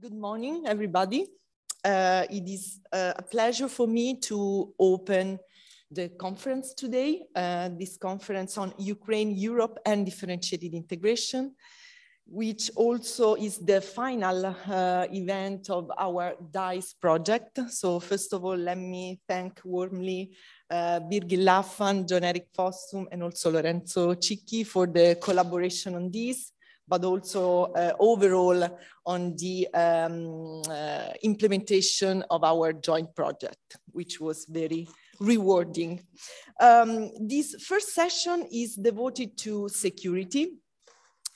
Good morning, everybody. It is a pleasure for me to open the conference today, this conference on Ukraine, Europe and differentiated integration, which also is the final event of our DICE project. So first of all, let me thank warmly Brigid Laffan, John Eric Fossum, and also Lorenzo Cicchi for the collaboration on this, but also overall on the implementation of our joint project, which was very rewarding. This first session is devoted to security.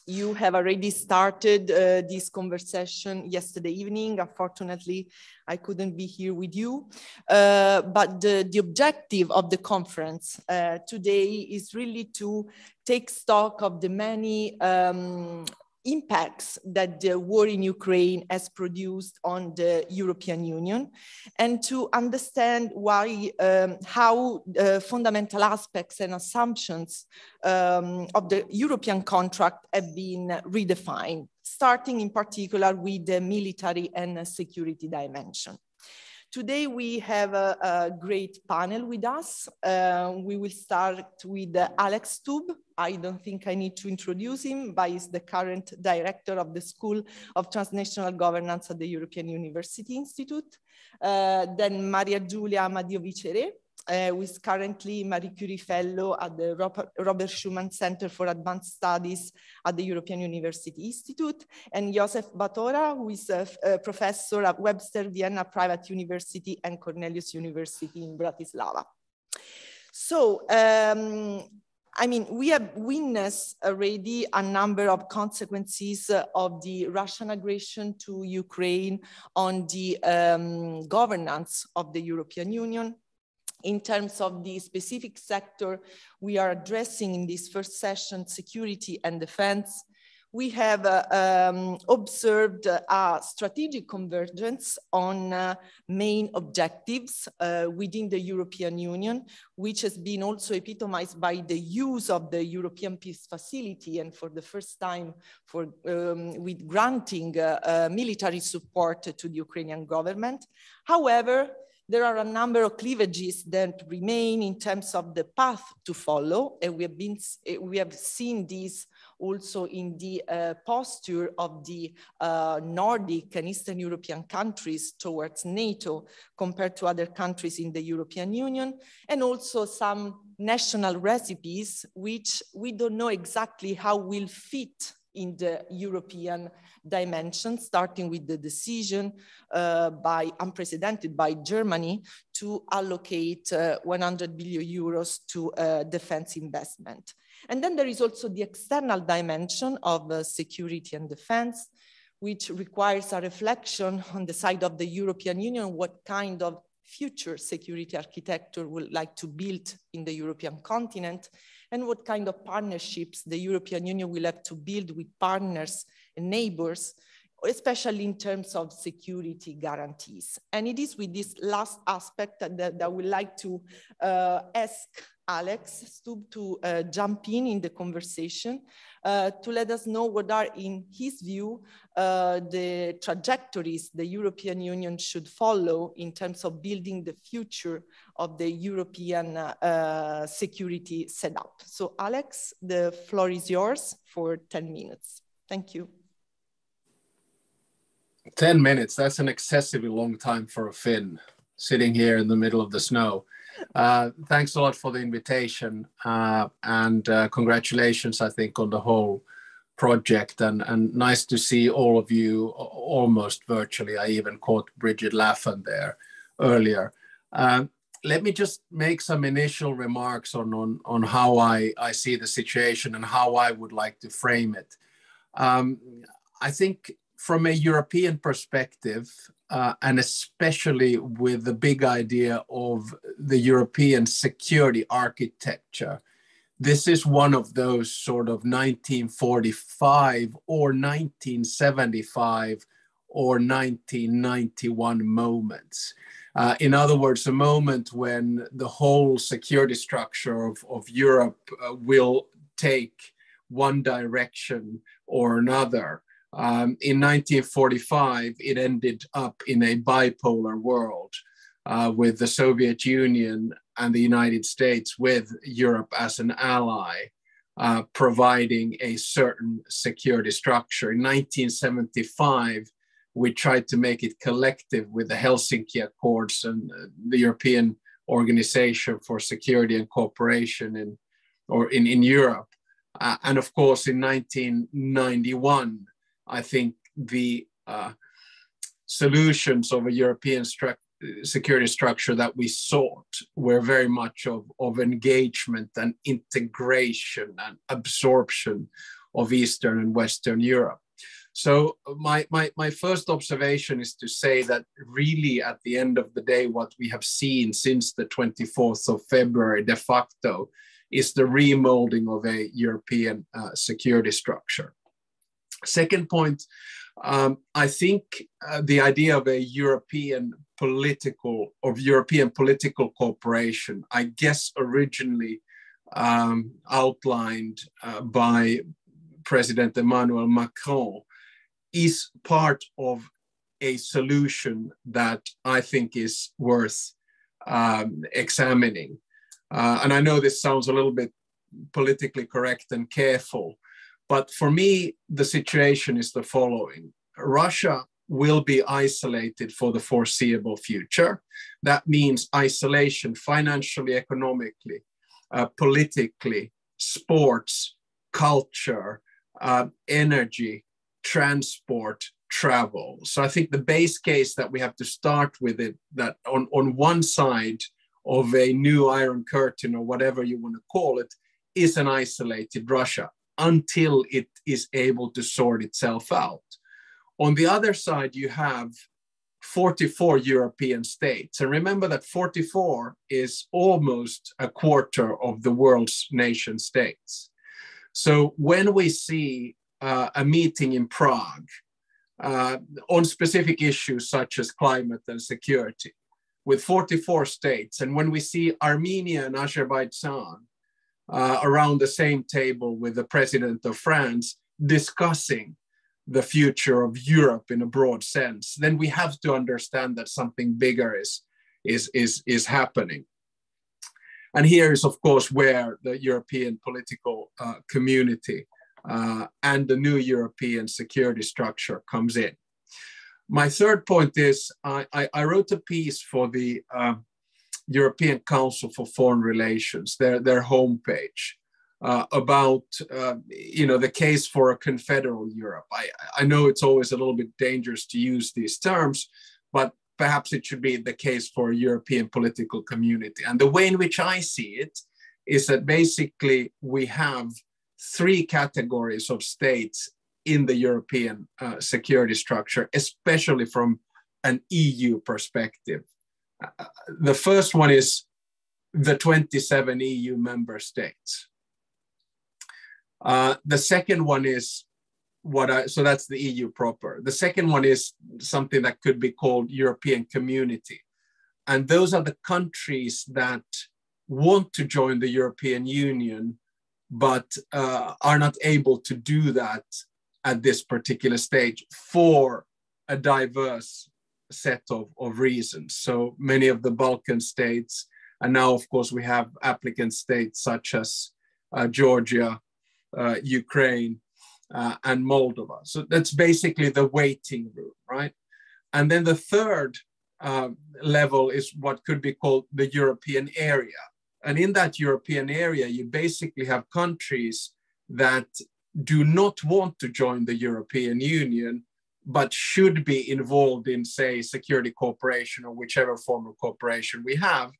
You have already started this conversation yesterday evening. Unfortunately, I couldn't be here with you. But the objective of the conference today is really to take stock of the many impacts that the war in Ukraine has produced on the European Union, and to understand why, how fundamental aspects and assumptions of the European contract have been redefined, starting in particular with the military and security dimension. Today we have a great panel with us. We will start with Alex Stubb. I don't think I need to introduce him, but he's the current director of the School of Transnational Governance at the European University Institute. Then Maria Giulia Amadio Vicerè, who is currently Marie Curie Fellow at the Robert Schuman Center for Advanced Studies at the European University Institute, and Josef Batora, who is a professor at Webster Vienna Private University and Comenius University in Bratislava. So, I mean, we have witnessed already a number of consequences of the Russian aggression to Ukraine on the governance of the European Union. In terms of the specific sector we are addressing in this first session, security and defense, we have observed a strategic convergence on main objectives within the European Union, which has been also epitomized by the use of the European Peace Facility, and for the first time for, with granting military support to the Ukrainian government. However, there are a number of cleavages that remain in terms of the path to follow, and we have seen this also in the posture of the Nordic and Eastern European countries towards NATO compared to other countries in the European Union, and also some national recipes which we don't know exactly how will fit in the European dimension, starting with the decision unprecedented by Germany to allocate 100 billion euros to defense investment. And then there is also the external dimension of security and defense, which requires a reflection on the side of the European Union, what kind of future security architecture would like to build in the European continent, and what kind of partnerships the European Union will have to build with partners and neighbors, especially in terms of security guarantees. And it is with this last aspect that I would like to ask Alex Stubb to jump in the conversation to let us know what are, in his view, the trajectories the European Union should follow in terms of building the future of the European security setup. So Alex, the floor is yours for 10 minutes. Thank you. 10 minutes, that's an excessively long time for a Finn sitting here in the middle of the snow. Thanks a lot for the invitation and congratulations, I think, on the whole project, and nice to see all of you almost virtually. I even caught Brigid Laffan there earlier. Let me just make some initial remarks on how I see the situation and how I would like to frame it. I think from a European perspective, and especially with the big idea of the European security architecture, this is one of those sort of 1945 or 1975 or 1991 moments. In other words, a moment when the whole security structure of Europe will take one direction or another. In 1945, it ended up in a bipolar world with the Soviet Union and the United States, with Europe as an ally, providing a certain security structure. In 1975, we tried to make it collective with the Helsinki Accords and the European Organization for Security and Cooperation in Europe. And of course, in 1991, I think the solutions of a European security structure that we sought were very much of engagement and integration and absorption of Eastern and Western Europe. So my first observation is to say that really at the end of the day, what we have seen since the 24th of February de facto is the remolding of a European security structure. Second point, I think the idea of European political cooperation, I guess originally outlined by President Emmanuel Macron, is part of a solution that I think is worth examining. And I know this sounds a little bit politically correct and careful, but for me, the situation is the following. Russia will be isolated for the foreseeable future. That means isolation financially, economically, politically, sports, culture, energy, transport, travel. So I think the base case that we have to start with it, that on one side of a new Iron Curtain, or whatever you want to call it, is an isolated Russia, until it is able to sort itself out. On the other side, you have 44 European states. And remember that 44 is almost a quarter of the world's nation states. So when we see a meeting in Prague on specific issues such as climate and security with 44 states, and when we see Armenia and Azerbaijan around the same table with the president of France discussing the future of Europe in a broad sense, then we have to understand that something bigger is happening. And here is, of course, where the European political community and the new European security structure comes in. My third point is, I wrote a piece for the European Council for Foreign Relations, their homepage, about the case for a confederal Europe. I know it's always a little bit dangerous to use these terms, but perhaps it should be the case for a European political community. And the way in which I see it is that basically we have three categories of states in the European security structure, especially from an EU perspective. The first one is the 27 EU member states. The second one is so that's the EU proper. The second one is something that could be called European community. And those are the countries that want to join the European Union, but are not able to do that at this particular stage for a diverse set of reasons. So many of the Balkan states, and now of course we have applicant states such as Georgia, Ukraine, and Moldova. So that's basically the waiting room, right? And then the third level is what could be called the European area. And in that European area, you basically have countries that do not want to join the European Union, but should be involved in, say, security cooperation or whichever form of cooperation we have.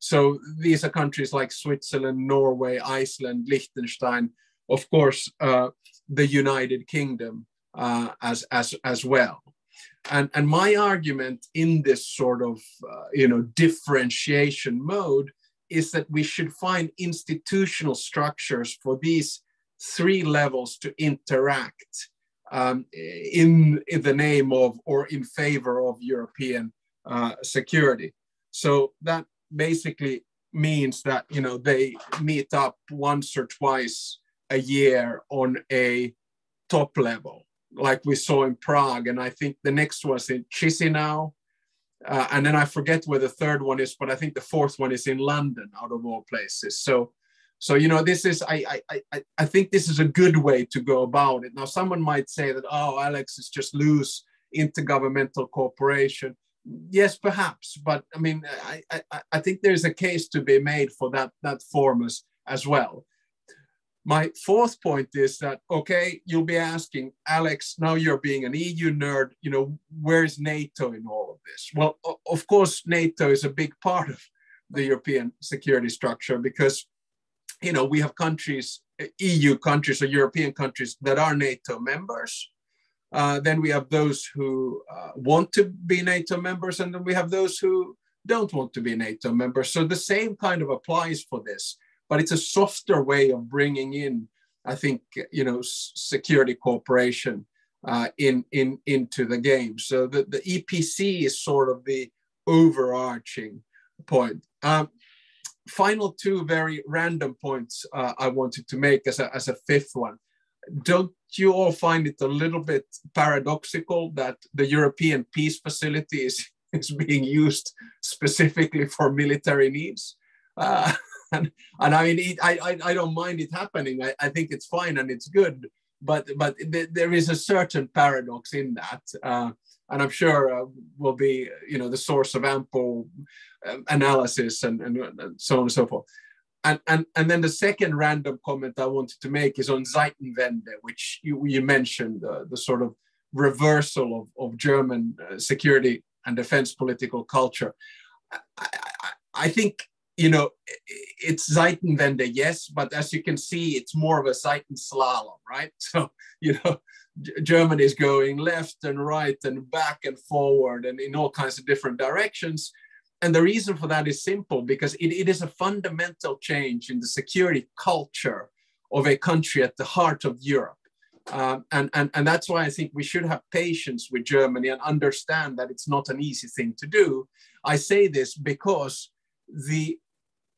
So these are countries like Switzerland, Norway, Iceland, Liechtenstein, of course, the United Kingdom as well. And my argument in this sort of differentiation mode is that we should find institutional structures for these three levels to interact in the name of or in favor of European security. So that basically means that they meet up once or twice a year on a top level like we saw in Prague. And I think the next was in Chisinau. And then I forget where the third one is, but I think the fourth one is in London, out of all places. So you know, this is, I think this is a good way to go about it. Now, someone might say that, oh, Alex is just loose intergovernmental cooperation. Yes, perhaps, but I mean, I think there's a case to be made for that form as well. My fourth point is that, okay, you'll be asking, Alex, now you're being an EU nerd, you know, where is NATO in all of this? Well, of course, NATO is a big part of the European security structure because, you know, we have countries, EU countries or European countries that are NATO members. Then we have those who want to be NATO members, and then we have those who don't want to be NATO members. So the same kind of applies for this, but it's a softer way of bringing in, I think, you know, security cooperation into the game. So the EPC is sort of the overarching point. Final two very random points I wanted to make as a fifth one. Don't you all find it a little bit paradoxical that the European Peace Facility is being used specifically for military needs? And I mean, I don't mind it happening. I think it's fine and it's good, but there is a certain paradox in that. And I'm sure will be, you know, the source of ample analysis and so on and so forth. And then the second random comment I wanted to make is on Zeitenwende, which you mentioned, the sort of reversal of German security and defense political culture. I think, you know, it's Zeitenwende, yes, but as you can see, it's more of a Zeitenslalom, right? So, you know, Germany is going left and right and back and forward and in all kinds of different directions. And the reason for that is simple, because it is a fundamental change in the security culture of a country at the heart of Europe. And that's why I think we should have patience with Germany and understand that it's not an easy thing to do. I say this because the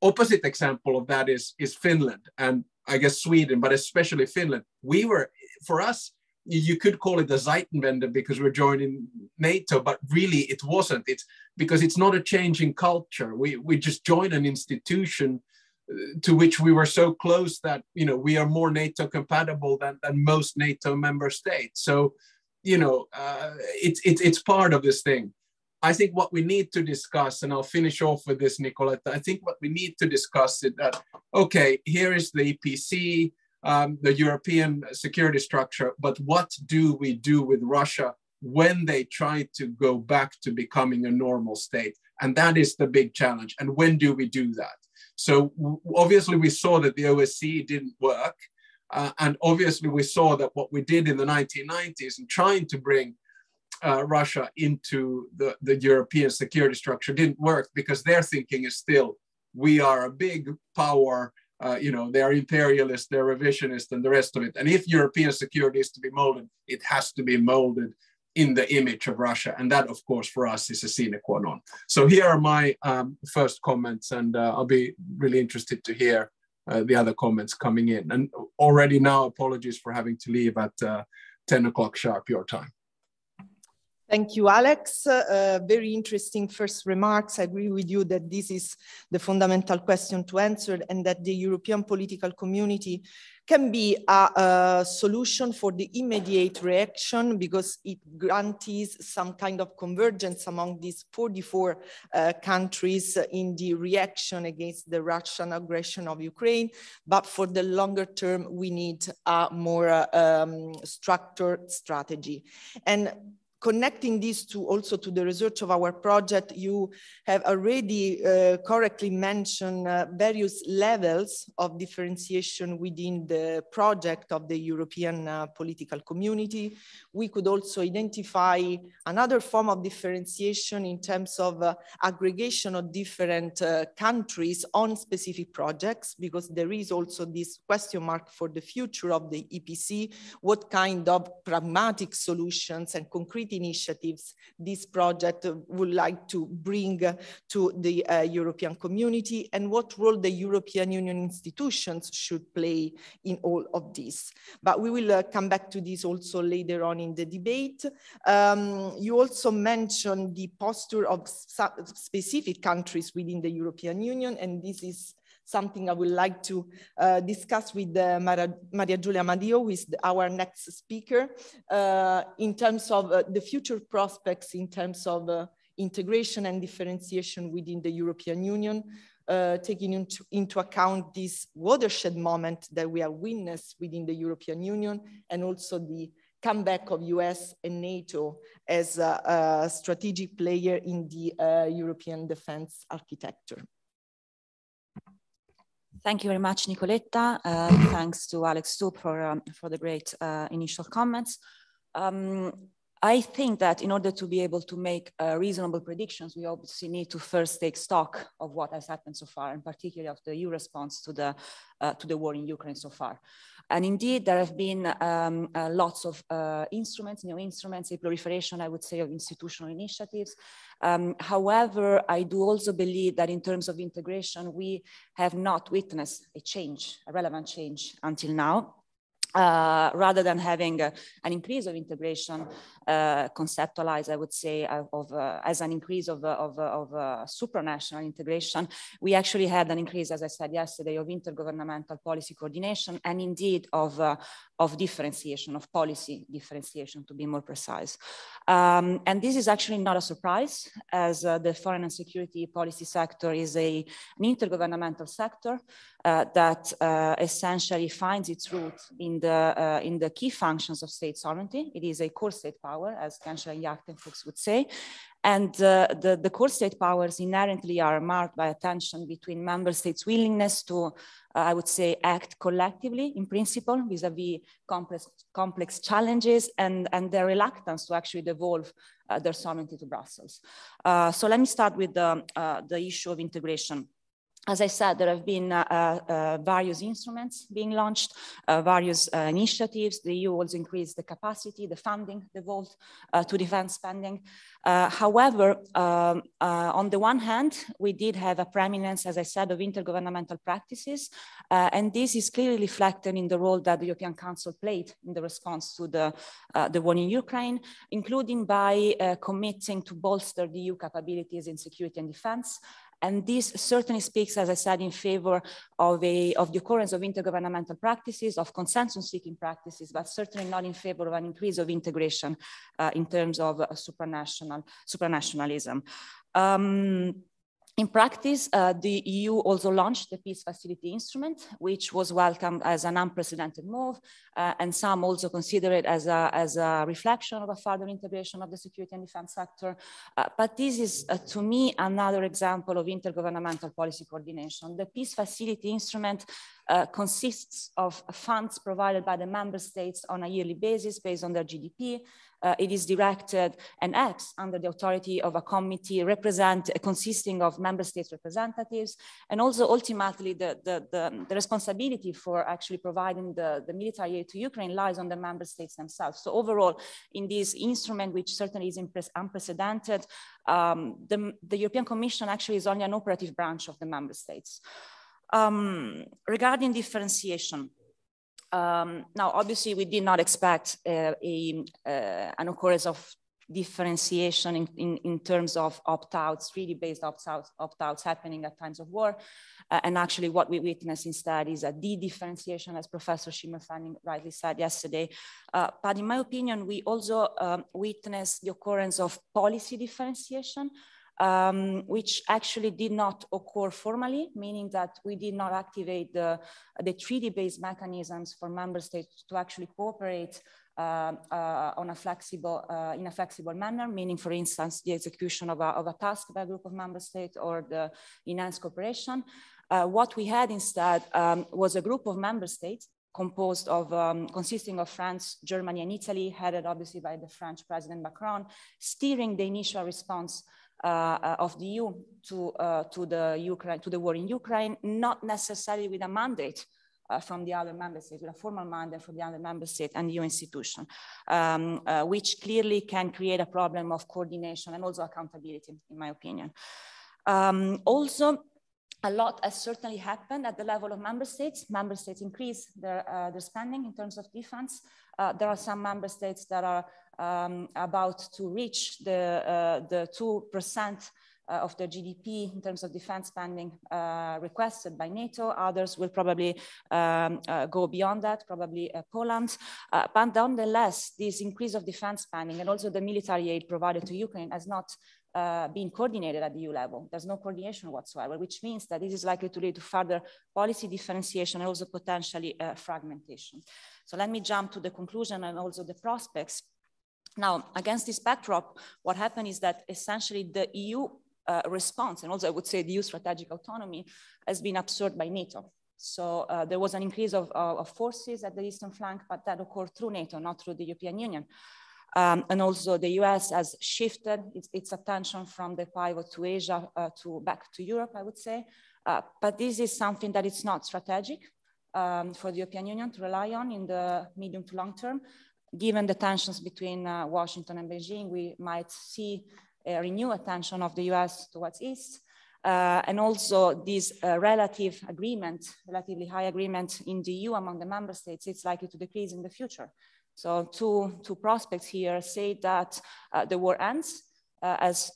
opposite example of that is Finland, and I guess Sweden, but especially Finland. We were, for us, you could call it the Zeitenwende because we're joining NATO, but really it wasn't. It's because it's not a change in culture. We just joined an institution to which we were so close that, you know, we are more NATO compatible than most NATO member states. So, you know, it's part of this thing. I think what we need to discuss, and I'll finish off with this, Nicoletta, I think what we need to discuss is that, okay, here is the EPC, the European security structure, but what do we do with Russia when they try to go back to becoming a normal state? And that is the big challenge. And when do we do that? So obviously we saw that the OSCE didn't work. And obviously we saw that what we did in the 1990s in trying to bring Russia into the European security structure didn't work, because their thinking is still, we are a big power. You know, they are imperialist, they're revisionist, and the rest of it. And if European security is to be molded, it has to be molded in the image of Russia. And that, of course, for us is a sine qua non. So here are my first comments, and I'll be really interested to hear the other comments coming in. And already now, apologies for having to leave at 10 o'clock sharp your time. Thank you, Alex. Very interesting first remarks. I agree with you that this is the fundamental question to answer, and that the European political community can be a solution for the immediate reaction, because it guarantees some kind of convergence among these 44 countries in the reaction against the Russian aggression of Ukraine. But for the longer term, we need a more structured strategy. And connecting this to also to the research of our project, you have already correctly mentioned various levels of differentiation within the project of the European political community. We could also identify another form of differentiation in terms of aggregation of different countries on specific projects, because there is also this question mark for the future of the EPC, what kind of pragmatic solutions and concrete initiatives this project would like to bring to the European community, and what role the European Union institutions should play in all of this. But we will come back to this also later on in the debate. You also mentioned the posture of specific countries within the European Union, and this is something I would like to discuss with Maria Giulia Amadio, who is our next speaker, in terms of the future prospects, in terms of integration and differentiation within the European Union, taking into account this watershed moment that we have witnessed within the European Union, and also the comeback of US and NATO as a strategic player in the European defense architecture. Thank you very much, Nicoletta. Thanks to Alex Stubb for the great initial comments. I think that in order to be able to make reasonable predictions, we obviously need to first take stock of what has happened so far, and particularly of the EU response to the war in Ukraine so far. And indeed, there have been lots of instruments, new instruments, a proliferation, I would say, of institutional initiatives. However, I do also believe that in terms of integration, we have not witnessed a change, a relevant change until now. Rather than having an increase of integration conceptualized, I would say, as an increase of supranational integration, we actually had an increase, as I said yesterday, of intergovernmental policy coordination, and indeed of differentiation, of policy differentiation, to be more precise. And this is actually not a surprise, as the foreign and security policy sector is an intergovernmental sector that essentially finds its root in the key functions of state sovereignty. It is a core state power, as Kanzler Jagdfuchs would say. And the core state powers inherently are marked by a tension between member states' willingness to, I would say, act collectively in principle vis-a-vis complex challenges, and their reluctance to actually devolve their sovereignty to Brussels. So let me start with the issue of integration. As I said, there have been various instruments being launched, various initiatives. The EU also increased the capacity, the funding devolved to defense spending. However, on the one hand, we did have a preeminence, as I said, of intergovernmental practices. And this is clearly reflected in the role that the European Council played in the response to the war in Ukraine, including by committing to bolster the EU capabilities in security and defense. And this certainly speaks, as I said, in favor of the occurrence of intergovernmental practices, of consensus-seeking practices, but certainly not in favor of an increase of integration in terms of supranationalism. In practice, the EU also launched the Peace Facility instrument, which was welcomed as an unprecedented move, and some also consider it as a reflection of a further integration of the security and defense sector. But this is, to me, another example of intergovernmental policy coordination. The Peace Facility instrument consists of funds provided by the member states on a yearly basis based on their GDP. It is directed and acts under the authority of a committee consisting of member states representatives, and also ultimately the responsibility for actually providing the military aid to Ukraine lies on the member states themselves. So overall, in this instrument, which certainly is unprecedented, the European Commission actually is only an operative branch of the member states. Regarding differentiation, now, obviously, we did not expect an occurrence of differentiation in terms of opt-outs, really based opt-outs happening at times of war. And actually, what we witness instead is a de-differentiation, as Professor Schuman rightly said yesterday. But in my opinion, we also witnessed the occurrence of policy differentiation, which actually did not occur formally, meaning that we did not activate the treaty-based mechanisms for member states to actually cooperate in a flexible manner, meaning, for instance, the execution of a task by a group of member states or the enhanced cooperation. What we had instead was a group of member states consisting of France, Germany, and Italy, headed obviously by the French President Macron, steering the initial response of the EU to the war in Ukraine, not necessarily with a mandate from the other member state, with a formal mandate from the other member state and EU institution, which clearly can create a problem of coordination and also accountability, in my opinion. Also, a lot has certainly happened at the level of member states. Member states increase their spending in terms of defense. There are some member states that are about to reach the 2% of the GDP in terms of defense spending requested by NATO. Others will probably go beyond that, probably Poland. But nonetheless, this increase of defense spending and also the military aid provided to Ukraine has not being coordinated at the EU level. There's no coordination whatsoever, which means that this is likely to lead to further policy differentiation and also potentially fragmentation. So let me jump to the conclusion and also the prospects. Now, against this backdrop, what happened is that essentially the EU response, and also I would say the EU strategic autonomy, has been absorbed by NATO. So there was an increase of forces at the eastern flank, but that occurred through NATO, not through the European Union. And also the US has shifted its attention from the pivot to Asia to back to Europe, I would say. But this is something that it's not strategic for the European Union to rely on in the medium to long term. Given the tensions between Washington and Beijing, we might see a renewed attention of the US towards East. And also this relatively high agreement in the EU among the member states, it's likely to decrease in the future. So two prospects here say that the war ends, as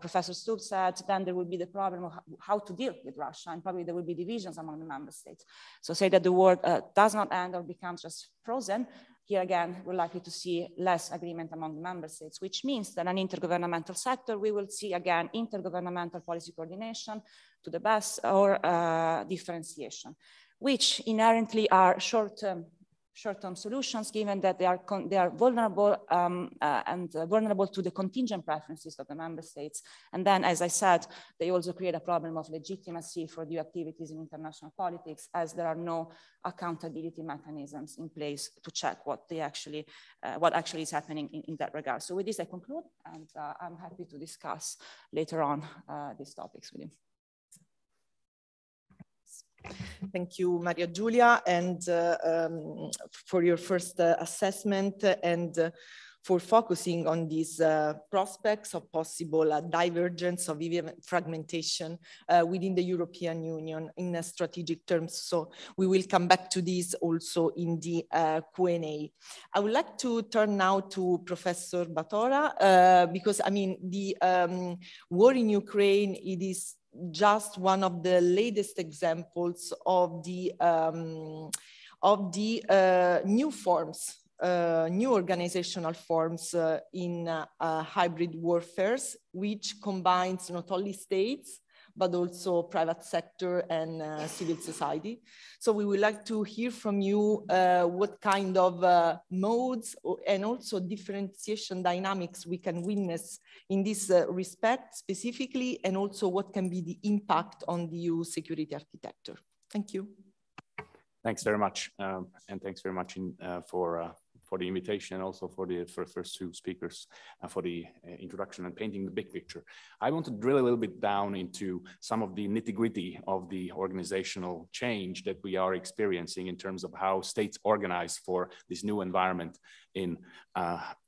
Professor Stubb said, then there will be the problem of how to deal with Russia, and probably there will be divisions among the member states. So say that the war does not end or becomes just frozen. Here again, we're likely to see less agreement among the member states, which means that an intergovernmental sector, we will see again intergovernmental policy coordination to the best or differentiation, which inherently are short-term solutions, given that they are vulnerable vulnerable to the contingent preferences of the member states. And then, as I said, they also create a problem of legitimacy for the activities in international politics, as there are no accountability mechanisms in place to check what actually is happening in that regard. So with this, I conclude, and I'm happy to discuss later on these topics with you. Thank you, Maria Giulia, and for your first assessment and for focusing on these prospects of possible divergence of even fragmentation within the European Union in strategic terms. So we will come back to this also in the Q&A. I would like to turn now to Professor Batora, because I mean, the war in Ukraine, it is just one of the latest examples of the new forms, new organizational forms in hybrid warfares, which combines not only states, but also private sector and civil society. So we would like to hear from you what kind of modes and also differentiation dynamics we can witness in this respect specifically, and also what can be the impact on the EU security architecture. Thank you. Thanks very much. And thanks very much for the invitation, and also for the first two speakers for the introduction and painting the big picture. I want to drill a little bit down into some of the nitty-gritty of the organizational change that we are experiencing in terms of how states organize for this new environment in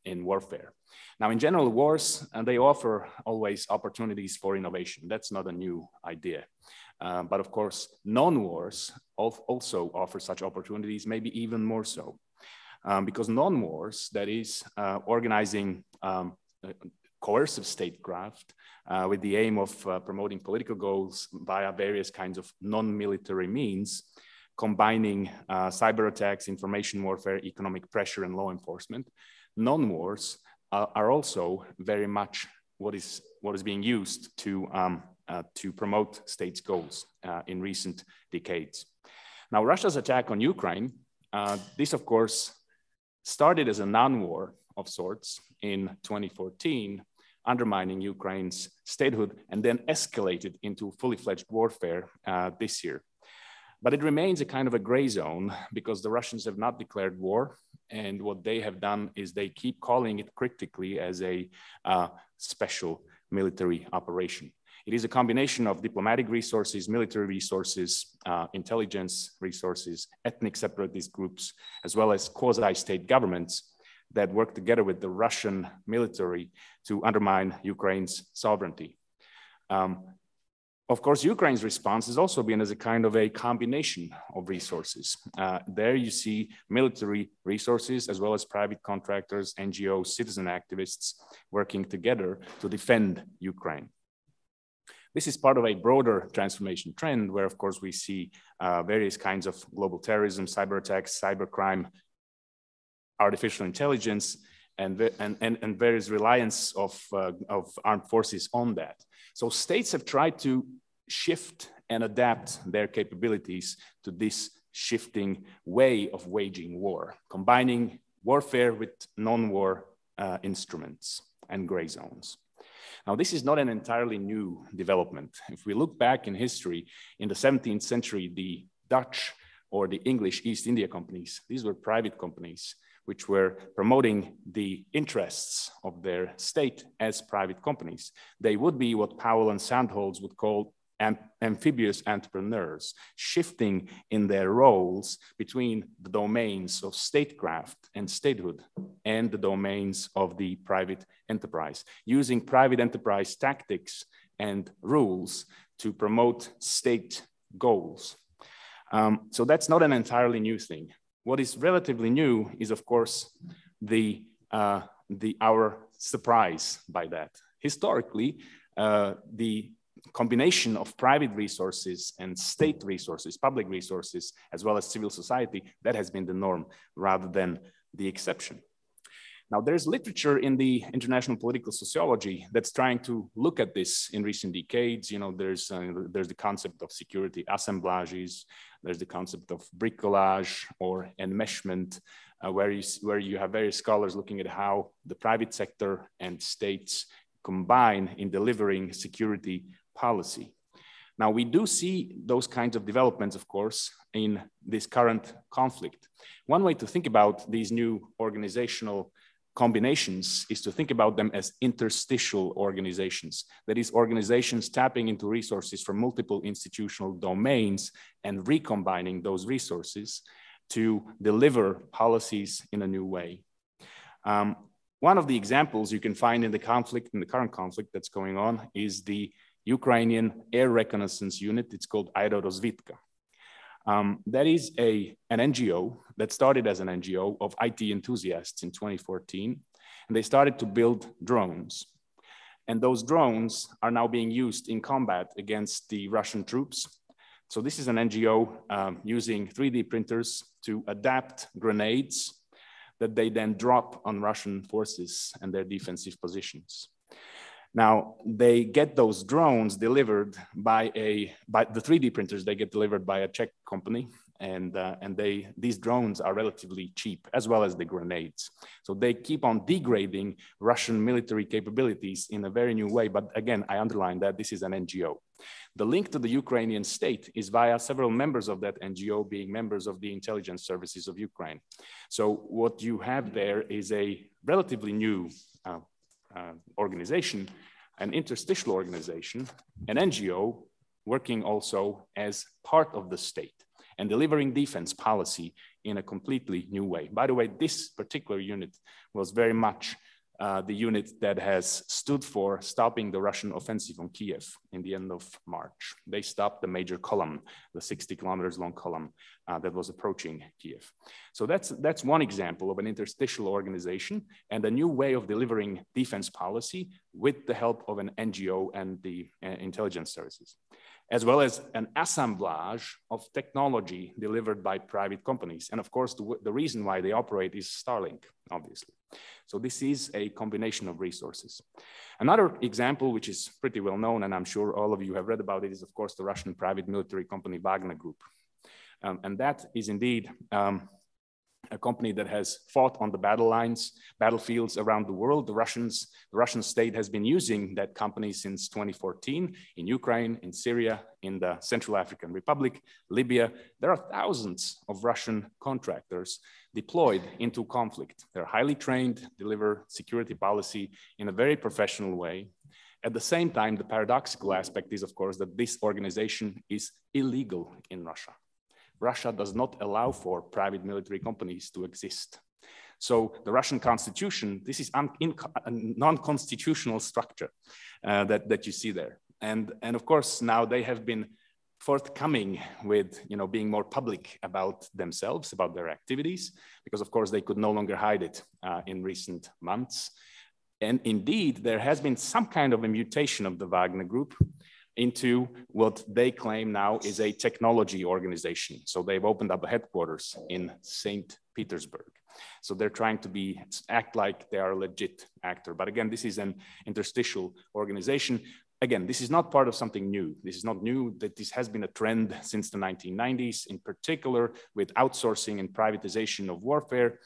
warfare. Now, in general, wars, they offer always opportunities for innovation. That's not a new idea. But of course, non-wars also offer such opportunities, maybe even more so. Because non-wars, that is organizing coercive statecraft with the aim of promoting political goals via various kinds of non-military means, combining cyber attacks, information warfare, economic pressure, and law enforcement. Non-wars are also very much what is being used to promote states' goals in recent decades. Now, Russia's attack on Ukraine, this of course started as a non-war of sorts in 2014, undermining Ukraine's statehood, and then escalated into fully fledged warfare this year. But it remains a kind of a gray zone, because the Russians have not declared war. And what they have done is they keep calling it cryptically as a special military operation. It is a combination of diplomatic resources, military resources, intelligence resources, ethnic separatist groups, as well as quasi-state governments that work together with the Russian military to undermine Ukraine's sovereignty. Of course, Ukraine's response has also been as a kind of a combination of resources. There you see military resources as well as private contractors, NGOs, citizen activists working together to defend Ukraine. This is part of a broader transformation trend where, of course, we see various kinds of global terrorism, cyber attacks, cybercrime, artificial intelligence, and various reliance of armed forces on that. So states have tried to shift and adapt their capabilities to this shifting way of waging war, combining warfare with non-war instruments and gray zones. Now, this is not an entirely new development. If we look back in history, in the 17th century, the Dutch or the English East India Companies, these were private companies, which were promoting the interests of their state as private companies. They would be what Powell and Sandholz would call amphibious entrepreneurs, shifting in their roles between the domains of statecraft and statehood and the domains of the private enterprise, using private enterprise tactics and rules to promote state goals. So that's not an entirely new thing. What is relatively new is, of course, our surprise by that. Historically, the combination of private resources and state resources, public resources, as well as civil society, that has been the norm rather than the exception. Now, there's literature in the international political sociology that's trying to look at this in recent decades. You know, there's the concept of security assemblages, there's the concept of bricolage or enmeshment, where you have various scholars looking at how the private sector and states combine in delivering security policy. Now, we do see those kinds of developments, of course, in this current conflict. One way to think about these new organizational combinations is to think about them as interstitial organizations. That is, organizations tapping into resources from multiple institutional domains and recombining those resources to deliver policies in a new way. One of the examples you can find in the conflict, in the current conflict that's going on, is the Ukrainian Air Reconnaissance Unit. It's called Aerorozvidka. That is an NGO that started as an NGO of IT enthusiasts in 2014, and they started to build drones. And those drones are now being used in combat against the Russian troops. So this is an NGO using 3D printers to adapt grenades that they then drop on Russian forces and their defensive positions. Now, they get those drones delivered by the 3D printers, they get delivered by a Czech company, and these drones are relatively cheap, as well as the grenades. So they keep on degrading Russian military capabilities in a very new way. But again, I underline that this is an NGO. The link to the Ukrainian state is via several members of that NGO being members of the intelligence services of Ukraine. So what you have there is a relatively new organization, an interstitial organization, an NGO working also as part of the state and delivering defense policy in a completely new way. By the way, this particular unit was very much the unit that has stood for stopping the Russian offensive on Kiev in the end of March. They stopped the major column, the 60 kilometers long column that was approaching Kiev. So that's one example of an interstitial organization and a new way of delivering defense policy with the help of an NGO and the intelligence services, as well as an assemblage of technology delivered by private companies. And of course, the reason why they operate is Starlink, obviously. So this is a combination of resources. Another example, which is pretty well known, and I'm sure all of you have read about it, is of course the Russian private military company Wagner Group. And that is indeed a company that has fought on the battlefields around the world. The Russian state has been using that company since 2014 in Ukraine, in Syria, in the Central African Republic, Libya. There are thousands of Russian contractors deployed into conflict. They're highly trained, deliver security policy in a very professional way, At the same time, the paradoxical aspect is, of course, that this organization is illegal in Russia. Russia does not allow for private military companies to exist. So the Russian constitution, this is a non-constitutional structure that you see there. And of course, now they have been forthcoming with, you know, being more public about themselves, about their activities, because of course they could no longer hide it in recent months. And indeed, there has been some kind of a mutation of the Wagner Group into what they claim now is a technology organization. So they've opened up a headquarters in St. Petersburg. So they're trying to act like they are a legit actor. But again, this is an interstitial organization. Again, this is not part of something new. This is not new, that this has been a trend since the 1990s, in particular with outsourcing and privatization of warfare.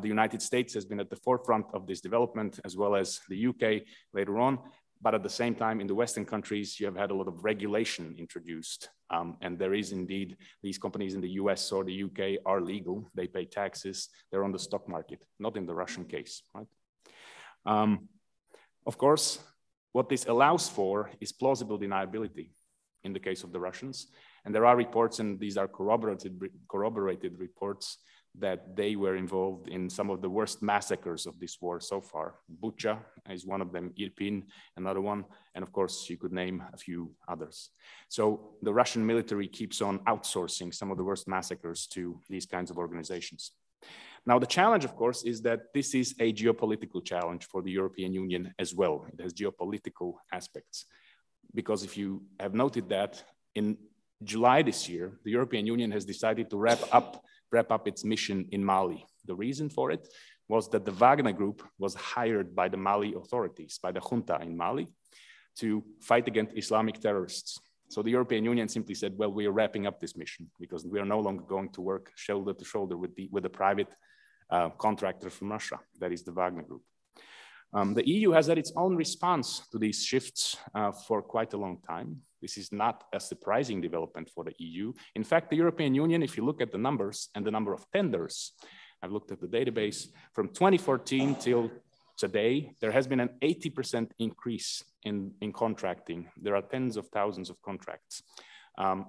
The United States has been at the forefront of this development, as well as the UK later on. But at the same time, in the Western countries, you have had a lot of regulation introduced. And there is indeed, these companies in the US or the UK are legal. They pay taxes. They're on the stock market, not in the Russian case, right? Of course, what this allows for is plausible deniability in the case of the Russians. And there are reports, and these are corroborated reports, that they were involved in some of the worst massacres of this war so far. Bucha is one of them, Irpin, another one, and of course you could name a few others. So the Russian military keeps on outsourcing some of the worst massacres to these kinds of organizations. Now the challenge, of course, is that this is a geopolitical challenge for the European Union as well. It has geopolitical aspects, because if you have noted that in July this year, the European Union has decided to wrap up its mission in Mali. The reason for it was that the Wagner Group was hired by the Mali authorities, by the junta in Mali, to fight against Islamic terrorists. So the European Union simply said, well, we are wrapping up this mission because we are no longer going to work shoulder to shoulder with the private contractor from Russia, that is the Wagner Group. The EU has had its own response to these shifts for quite a long time. This is not a surprising development for the EU. In fact, the European Union, if you look at the numbers and the number of tenders, I've looked at the database, from 2014 till today, there has been an 80% increase in contracting. There are tens of thousands of contracts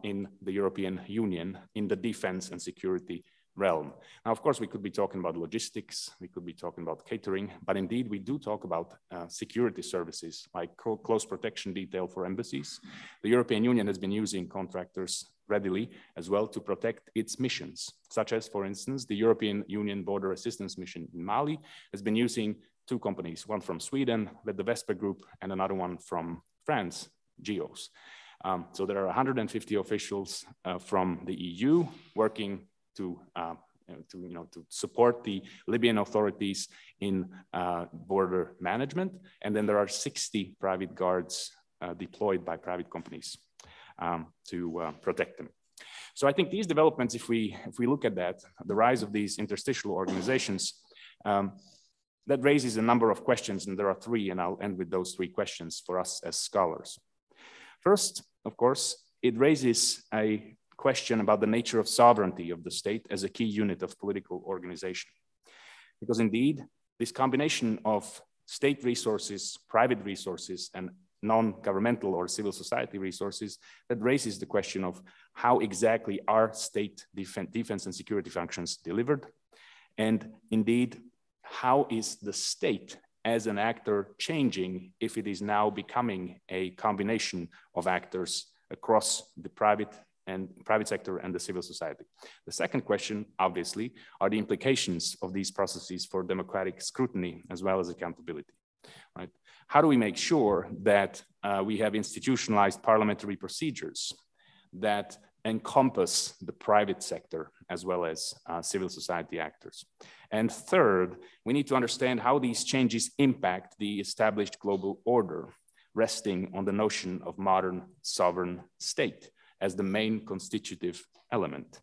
in the European Union in the defense and security realm. Now, of course, we could be talking about logistics, we could be talking about catering, but indeed we do talk about security services like close protection detail for embassies. The European Union has been using contractors readily as well to protect its missions, such as, for instance, the European Union Border Assistance Mission in Mali has been using two companies, one from Sweden with the Vesper Group and another one from France, GEOS. So there are 150 officials from the EU working to support the Libyan authorities in border management. And then there are 60 private guards deployed by private companies to protect them. So I think these developments, if we look at that, the rise of these interstitial organizations, that raises a number of questions, and there are three, and I'll end with those three questions for us as scholars. First, of course, it raises a question about the nature of sovereignty of the state as a key unit of political organization. Because indeed, this combination of state resources, private resources, and non-governmental or civil society resources, that raises the question of how exactly are state defense and security functions delivered? And indeed, how is the state as an actor changing if it is now becoming a combination of actors across the private sector and the civil society? The second question, obviously, are the implications of these processes for democratic scrutiny as well as accountability, right? How do we make sure that we have institutionalized parliamentary procedures that encompass the private sector as well as civil society actors? And third, we need to understand how these changes impact the established global order, resting on the notion of modern sovereign state as the main constitutive element.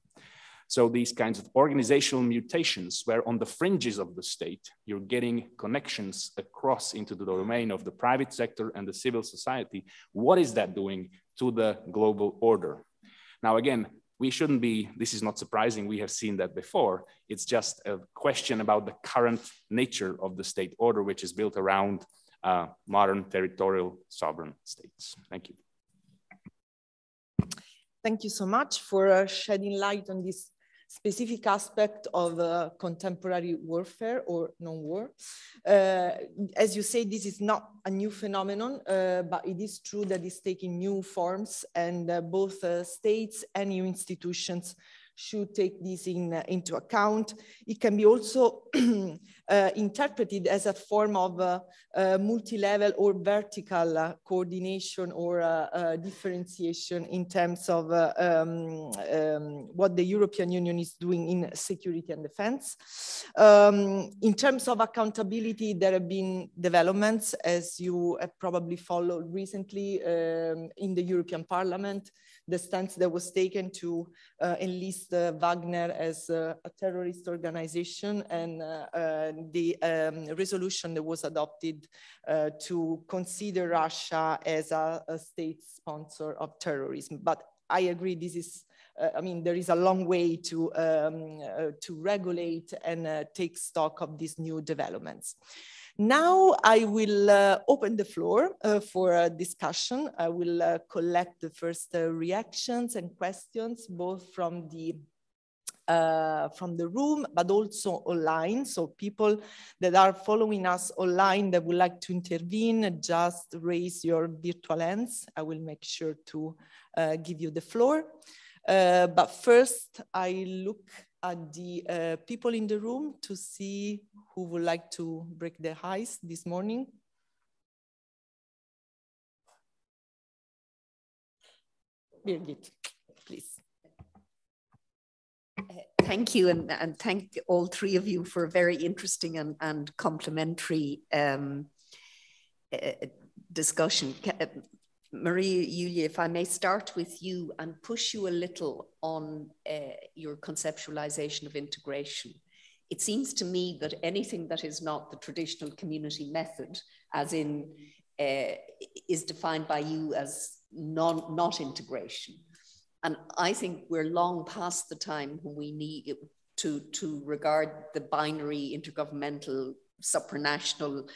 So these kinds of organizational mutations where on the fringes of the state, you're getting connections across into the domain of the private sector and the civil society. What is that doing to the global order? Now, again, we shouldn't be, this is not surprising, we have seen that before. It's just a question about the current nature of the state order, which is built around modern territorial sovereign states. Thank you. Thank you so much for shedding light on this specific aspect of contemporary warfare or non-war. As you say, this is not a new phenomenon, but it is true that it's taking new forms, and both states and EU institutions should take this into account. It can be also interpreted as a form of multi-level or vertical coordination or differentiation in terms of what the European Union is doing in security and defense. In terms of accountability, there have been developments, as you have probably followed recently in the European Parliament, the stance that was taken to enlist Wagner as a terrorist organization, and the resolution that was adopted to consider Russia as a state sponsor of terrorism. But I agree, this is, I mean, there is a long way to regulate and take stock of these new developments. Now I will open the floor for a discussion. I will collect the first reactions and questions, both from the room, but also online. So people that are following us online that would like to intervene, just raise your virtual hands. I will make sure to give you the floor. But first, I look at the people in the room to see who would like to break the ice this morning. Birgit, please. Thank you, and thank all three of you for a very interesting and complementary discussion. Maria Giulia, if I may start with you and push you a little on your conceptualization of integration. It seems to me that anything that is not the traditional community method, as in is defined by you as not integration. And I think we're long past the time when we need to regard the binary intergovernmental supranational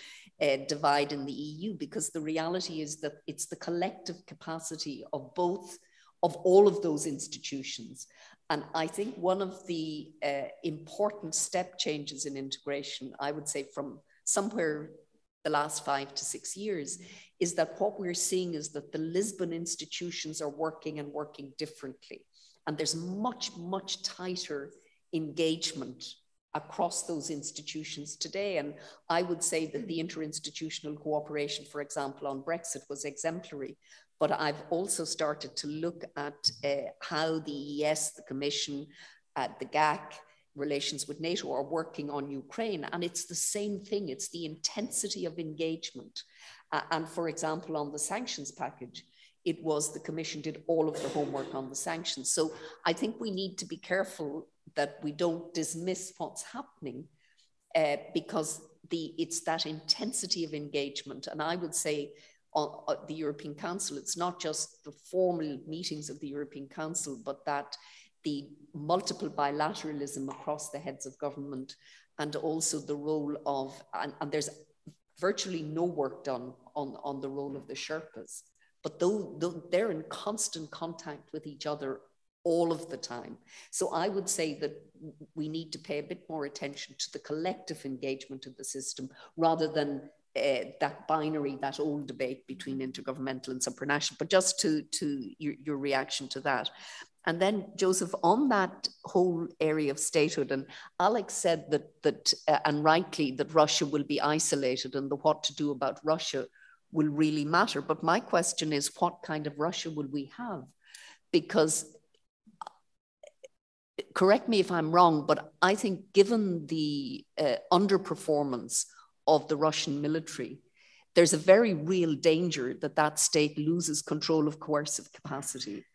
divide in the EU, because the reality is that it's the collective capacity of both of all of those institutions. And I think one of the important step changes in integration, I would say from somewhere the last 5 to 6 years, is that what we're seeing is that the Lisbon institutions are working and working differently. And there's much, much tighter engagement across those institutions today. And I would say that the interinstitutional cooperation, for example, on Brexit was exemplary, but I've also started to look at how the EES, the Commission, the GAC, relations with NATO are working on Ukraine. And it's the same thing, it's the intensity of engagement. And for example, on the sanctions package, it was the Commission did all of the homework on the sanctions. So I think we need to be careful that we don't dismiss what's happening because it's that intensity of engagement. And I would say on the European Council, it's not just the formal meetings of the European Council, but that the multiple bilateralism across the heads of government, and also the role of, and there's virtually no work done on the role of the Sherpas. But though they're in constant contact with each other all of the time. So I would say that we need to pay a bit more attention to the collective engagement of the system rather than that binary, that old debate between intergovernmental and supranational. But just to your reaction to that. And then Joseph, on that whole area of statehood, and Alex said that and rightly, that Russia will be isolated and the what to do about Russia will really matter. But my question is, what kind of Russia will we have? Because, correct me if I'm wrong, but I think given the underperformance of the Russian military, there's a very real danger that that state loses control of coercive capacity,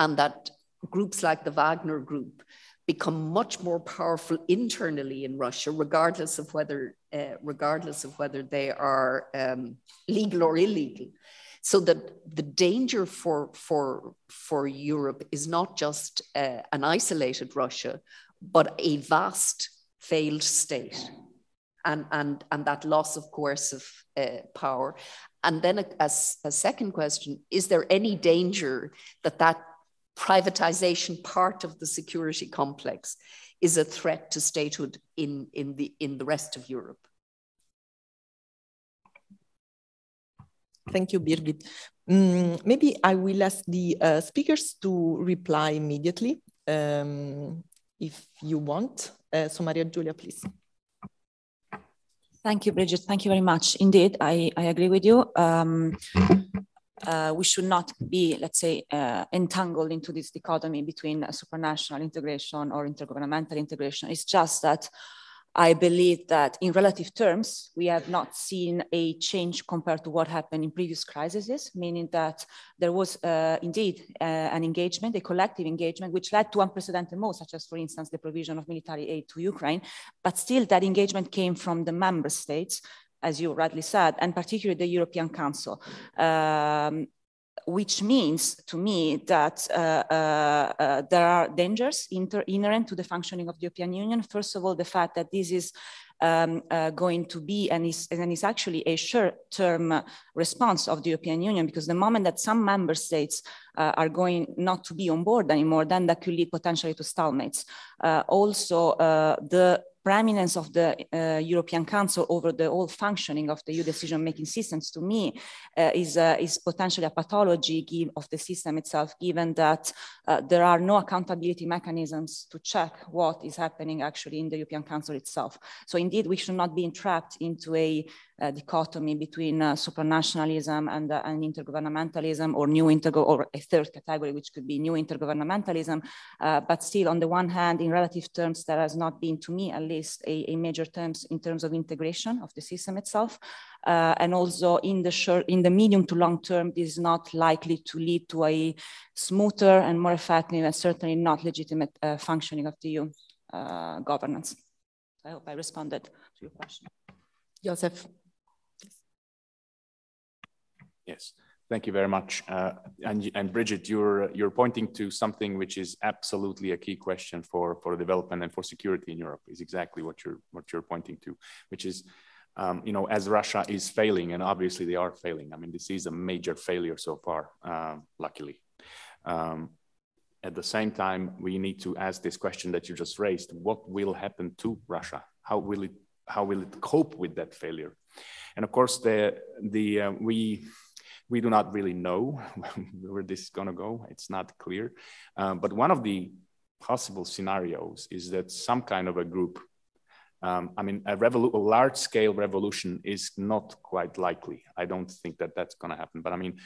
and that groups like the Wagner Group become much more powerful internally in Russia, regardless of whether they are legal or illegal. So that the danger for Europe is not just an isolated Russia, but a vast failed state. and that loss, of course, of power. And then a second question, is there any danger that that privatization part of the security complex is a threat to statehood in the rest of Europe? Thank you, Birgit. Maybe I will ask the speakers to reply immediately, if you want. So Maria Giulia, please. Thank you, Brigid. Thank you very much. Indeed, I agree with you. We should not be, let's say, entangled into this dichotomy between supranational integration or intergovernmental integration. It's just that I believe that in relative terms, we have not seen a change compared to what happened in previous crises, meaning that there was indeed an engagement, a collective engagement, which led to unprecedented moves, such as, for instance, the provision of military aid to Ukraine. But still, that engagement came from the member states, as you rightly said, and particularly the European Council. Which means to me that there are dangers inherent to the functioning of the European Union. First of all, the fact that this is going to be and is actually a short-term response of the European Union, because the moment that some member states are going not to be on board anymore, then that could lead potentially to stalemates. Also, the preeminence of the European Council over the whole functioning of the EU decision-making systems, to me, is potentially a pathology of the system itself, given that there are no accountability mechanisms to check what is happening actually in the European Council itself. So indeed, we should not be entrapped into a dichotomy between supranationalism and intergovernmentalism, or a third category, which could be new intergovernmentalism. But still, on the one hand, in relative terms, there has not been, to me at least, a major terms in terms of integration of the system itself. And also in the medium to long term, this is not likely to lead to a smoother and more effective and certainly not legitimate functioning of the EU governance. I hope I responded to your question. Josef. Yes, thank you very much. And Brigid, you're pointing to something which is absolutely a key question for development and for security in Europe, is exactly what you're pointing to, which is, you know, as Russia is failing, and obviously they are failing. I mean, this is a major failure so far, luckily. At the same time, we need to ask this question that you just raised: what will happen to Russia? How will it cope with that failure? And of course, we do not really know where this is going to go. It's not clear. But one of the possible scenarios is that some kind of a group, a large-scale revolution is not quite likely. I don't think that that's going to happen. But I mean,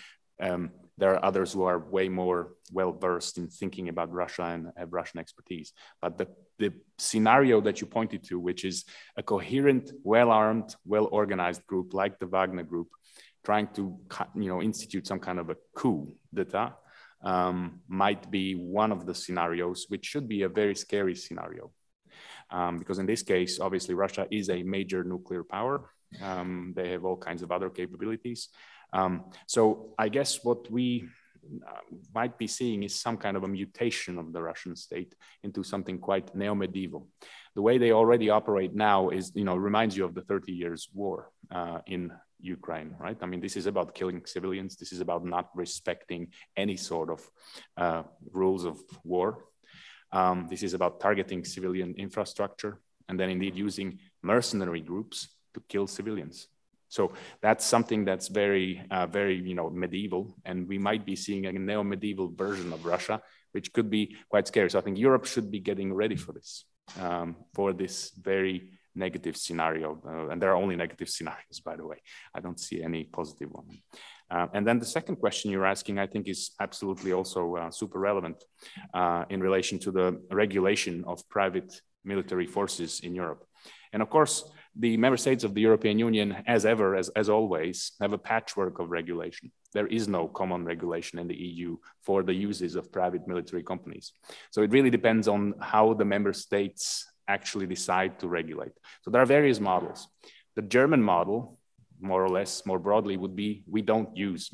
there are others who are way more well-versed in thinking about Russia and have Russian expertise. But the scenario that you pointed to, which is a coherent, well-armed, well-organized group like the Wagner Group, trying to, you know, institute some kind of a coup d'etat, might be one of the scenarios, which should be a very scary scenario. Because in this case, obviously, Russia is a major nuclear power. They have all kinds of other capabilities. So I guess what we might be seeing is some kind of a mutation of the Russian state into something quite neo-medieval. The way they already operate now is, you know, reminds you of the 30 years war in Ukraine, right? I mean, this is about killing civilians. This is about not respecting any sort of rules of war. This is about targeting civilian infrastructure and then indeed using mercenary groups to kill civilians. So that's something that's very, very, you know, medieval, and we might be seeing a neo-medieval version of Russia, which could be quite scary. So I think Europe should be getting ready for this very negative scenario. And there are only negative scenarios, by the way. I don't see any positive one. And then the second question you're asking, I think, is absolutely also super relevant in relation to the regulation of private military forces in Europe. And of course, the member states of the European Union, as ever, as always, have a patchwork of regulation. There is no common regulation in the EU for the uses of private military companies. So it really depends on how the member states actually decide to regulate. So there are various models. The German model, more or less, more broadly, would be we don't use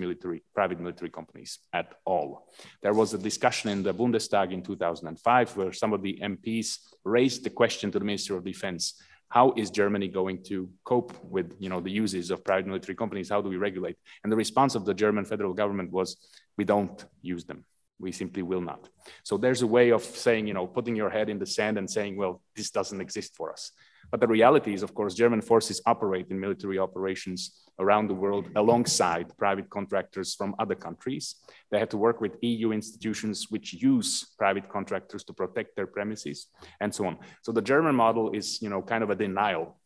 private military companies at all. There was a discussion in the Bundestag in 2005 where some of the MPs raised the question to the Minister of Defense, how is Germany going to cope with, you know, the uses of private military companies? How do we regulate? And the response of the German federal government was, we don't use them. We simply will not. So there's a way of saying, you know, putting your head in the sand and saying, well, this doesn't exist for us. But the reality is, of course, German forces operate in military operations around the world alongside private contractors from other countries. They have to work with EU institutions which use private contractors to protect their premises and so on. So the German model is, you know, kind of a denial.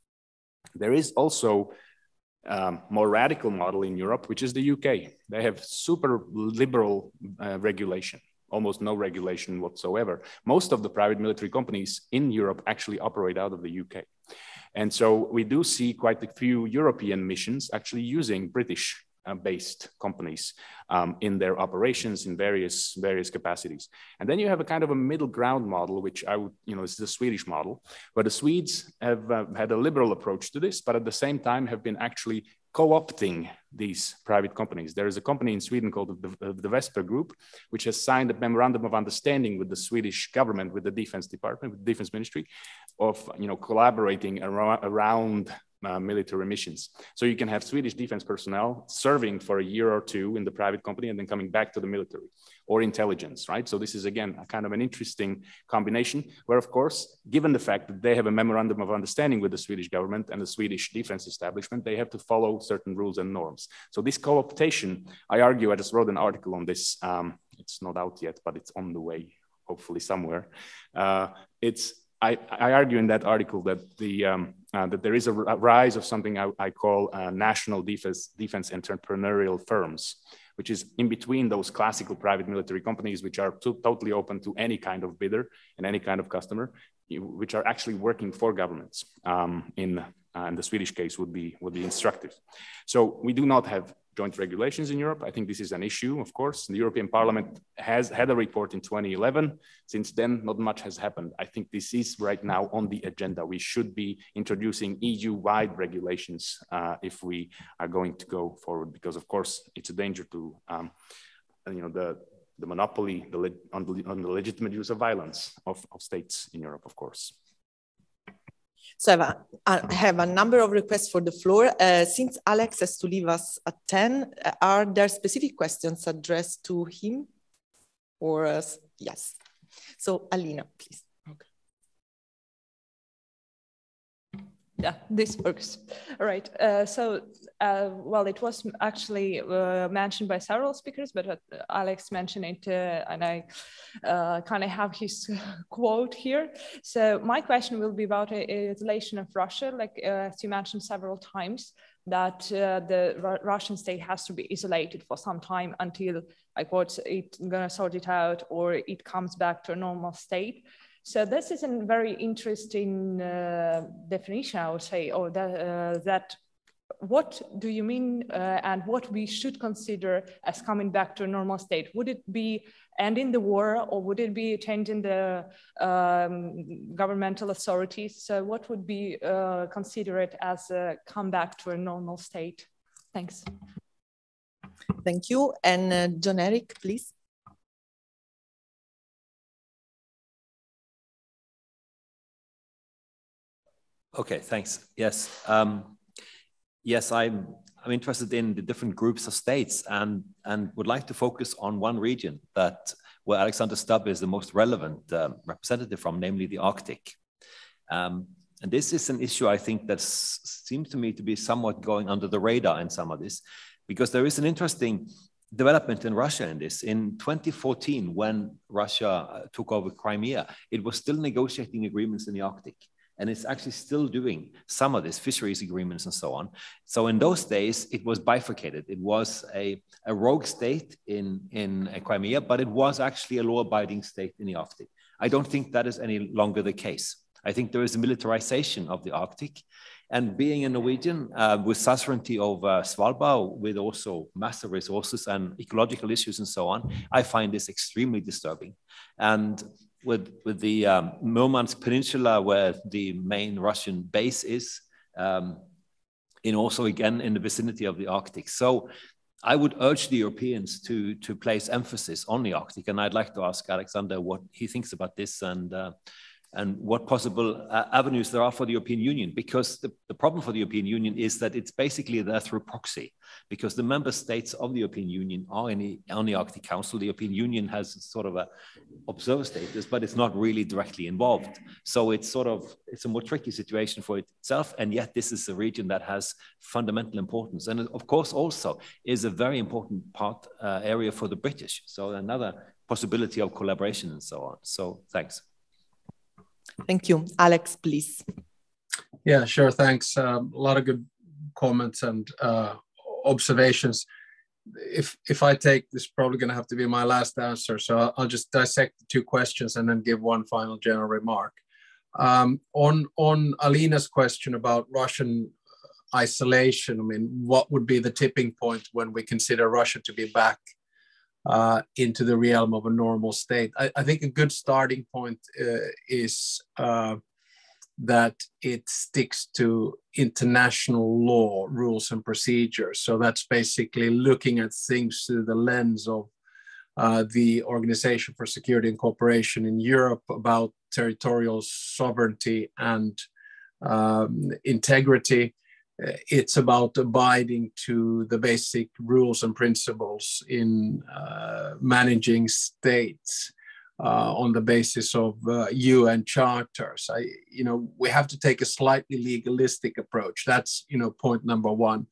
There is also more radical model in Europe, which is the UK. They have super liberal regulation, almost no regulation whatsoever. Most of the private military companies in Europe actually operate out of the UK. And so we do see quite a few European missions actually using British based companies in their operations in various capacities. And then you have a kind of a middle ground model, which I would, you know, is the Swedish model, where the Swedes have had a liberal approach to this, but at the same time have been actually co-opting these private companies. There is a company in Sweden called the Webster Group, which has signed a memorandum of understanding with the Swedish government, with the Defense Department, with the Defense Ministry, of, you know, collaborating around military missions. So you can have Swedish defense personnel serving for a year or two in the private company and then coming back to the military or intelligence, right? So this is again a kind of an interesting combination where, of course, given the fact that they have a memorandum of understanding with the Swedish government and the Swedish defense establishment, they have to follow certain rules and norms. So this co-optation, I argue, I just wrote an article on this. It's not out yet, but it's on the way, hopefully somewhere. I argue in that article that the that there is a rise of something I call national defense entrepreneurial firms, which is in between those classical private military companies, which are totally open to any kind of bidder and any kind of customer, which are actually working for governments. In the Swedish case, would be instructive. So we do not have joint regulations in Europe. I think this is an issue, of course. The European Parliament has had a report in 2011. Since then, not much has happened. I think this is right now on the agenda. We should be introducing EU-wide regulations if we are going to go forward, because of course, it's a danger to you know, the monopoly on the legitimate use of violence of states in Europe, of course. So I have a number of requests for the floor. Since Alex has to leave us at 10, are there specific questions addressed to him? Or yes. So Alina, please. Okay. Yeah, this works. All right. Well, it was actually mentioned by several speakers, but Alex mentioned it, and I kind of have his quote here. So my question will be about isolation of Russia, like as you mentioned several times, that the Russian state has to be isolated for some time until, like, what's it gonna sort it out, or it comes back to a normal state. So this is a very interesting definition, I would say, or that. What do you mean and what we should consider as coming back to a normal state? Would it be ending the war, or would it be changing the governmental authorities? So what would be considered as a comeback to a normal state? Thanks. Thank you. And John Eric, please. Okay, thanks. Yes. Yes, I'm interested in the different groups of states, and would like to focus on one region that where Alexander Stubb is the most relevant representative from, namely the Arctic. And this is an issue, I think, that seems to me to be somewhat going under the radar in some of this, because there is an interesting development in Russia in this. In 2014, when Russia took over Crimea, it was still negotiating agreements in the Arctic. And it's actually still doing some of this, fisheries agreements and so on. So in those days, it was bifurcated. It was a rogue state in Crimea, but it was actually a law-abiding state in the Arctic. I don't think that is any longer the case. I think there is a militarization of the Arctic. And being a Norwegian with sovereignty over Svalbard, with also massive resources and ecological issues and so on, I find this extremely disturbing. And with the Murmansk Peninsula, where the main Russian base is, and also again in the vicinity of the Arctic. So I would urge the Europeans to place emphasis on the Arctic, and I'd like to ask Alexander what he thinks about this, and and what possible avenues there are for the European Union, because the problem for the European Union is that it's basically there through proxy, because the member states of the European Union are on the Arctic Council. The European Union has sort of a observer status, but it's not really directly involved. So it's sort of, it's a more tricky situation for itself, and yet this is a region that has fundamental importance. And of course also is a very important part area for the British. So another possibility of collaboration and so on. So thanks. Thank you. Alex, please. Yeah, sure. Thanks. A lot of good comments and observations. If I take this, probably going to have to be my last answer. So I'll just dissect the two questions and then give one final general remark. On Alina's question about Russian isolation, I mean, what would be the tipping point when we consider Russia to be back into the realm of a normal state? I think a good starting point is that it sticks to international law, rules and procedures. So that's basically looking at things through the lens of the Organization for Security and Cooperation in Europe about territorial sovereignty and integrity. It's about abiding to the basic rules and principles in managing states on the basis of UN charters. We have to take a slightly legalistic approach. That's, point number one.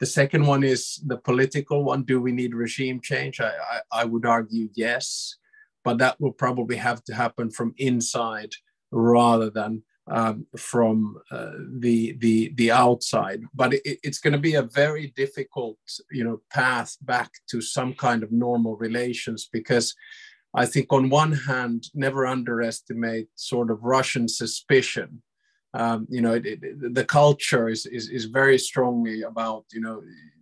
The second one is the political one. Do we need regime change? I would argue yes, but that will probably have to happen from inside rather than from the outside, but it's going to be a very difficult, path back to some kind of normal relations, because I think on one hand, never underestimate sort of Russian suspicion. The culture is very strongly about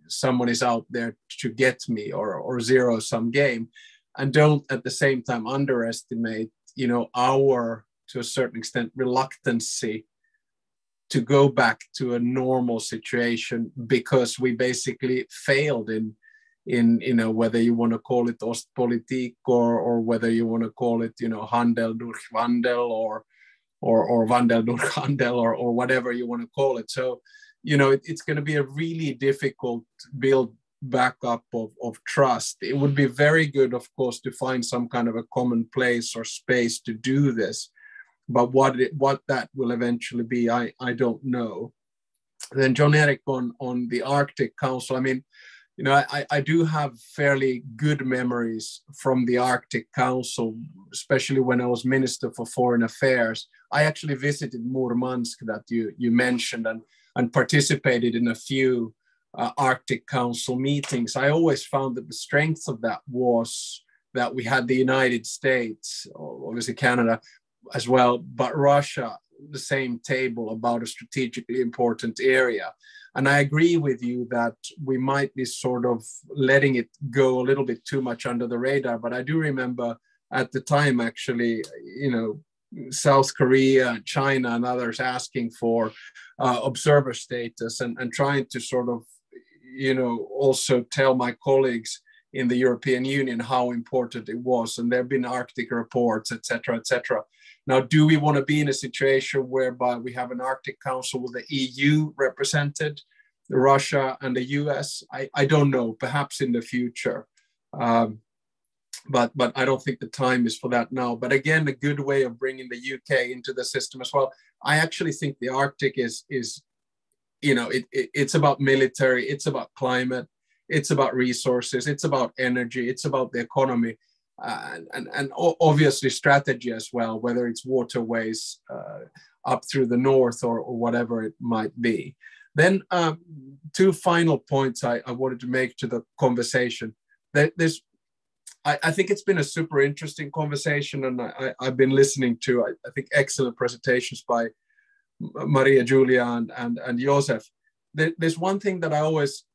someone is out there to get me, or zero sum game, and don't at the same time underestimate our, to a certain extent, reluctancy to go back to a normal situation, because we basically failed in whether you want to call it Ostpolitik or whether you want to call it Handel durch Wandel or Wandel durch Handel or whatever you want to call it. So it's going to be a really difficult build back up of trust. It would be very good, of course, to find some kind of a common place or space to do this. But what that will eventually be, I don't know. Then John Eric on the Arctic Council. I mean, I do have fairly good memories from the Arctic Council, especially when I was Minister for Foreign Affairs. I actually visited Murmansk that you mentioned and participated in a few Arctic Council meetings. I always found that the strength of that was that we had the United States, obviously Canada, as well, but Russia, the same table about a strategically important area. And I agree with you that we might be sort of letting it go a little bit too much under the radar, but I do remember at the time actually, South Korea, China and others asking for observer status and trying to sort of, also tell my colleagues in the European Union how important it was. And there have been Arctic reports, et cetera, et cetera. Now, do we want to be in a situation whereby we have an Arctic Council with the EU represented, Russia and the US? I don't know, perhaps in the future. But I don't think the time is for that now. But again, a good way of bringing the UK into the system as well. I actually think the Arctic is it's about military, it's about climate, it's about resources, it's about energy, it's about the economy. And obviously strategy as well, whether it's waterways up through the north or whatever it might be. Then two final points I wanted to make to the conversation. I think it's been a super interesting conversation, and I've been listening to, I think, excellent presentations by Maria Giulia and Josef. There's one thing that I always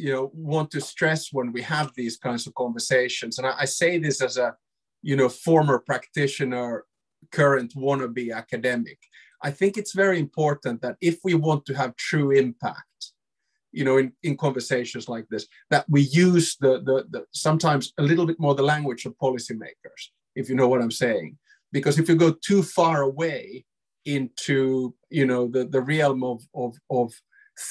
want to stress when we have these kinds of conversations. And I say this as a, former practitioner, current wannabe academic. I think it's very important that if we want to have true impact, in conversations like this, that we use the sometimes a little bit more the language of policymakers, if you know what I'm saying. Because if you go too far away into, you know, the realm of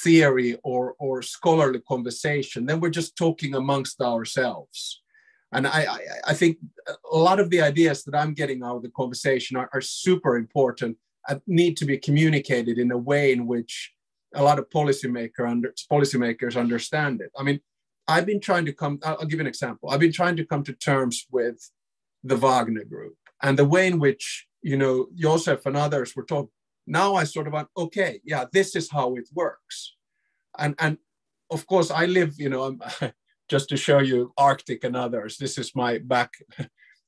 theory or scholarly conversation, then we're just talking amongst ourselves. And I think a lot of the ideas that I'm getting out of the conversation are super important and need to be communicated in a way in which a lot of policymakers understand it. I mean, I've been trying to come, I'll give an example. I've been trying to come to terms with the Wagner Group and the way in which, you know, Josef and others were talking. Now I sort of, okay, yeah, this is how it works. And of course I live, you know, just to show you Arctic and others, this is my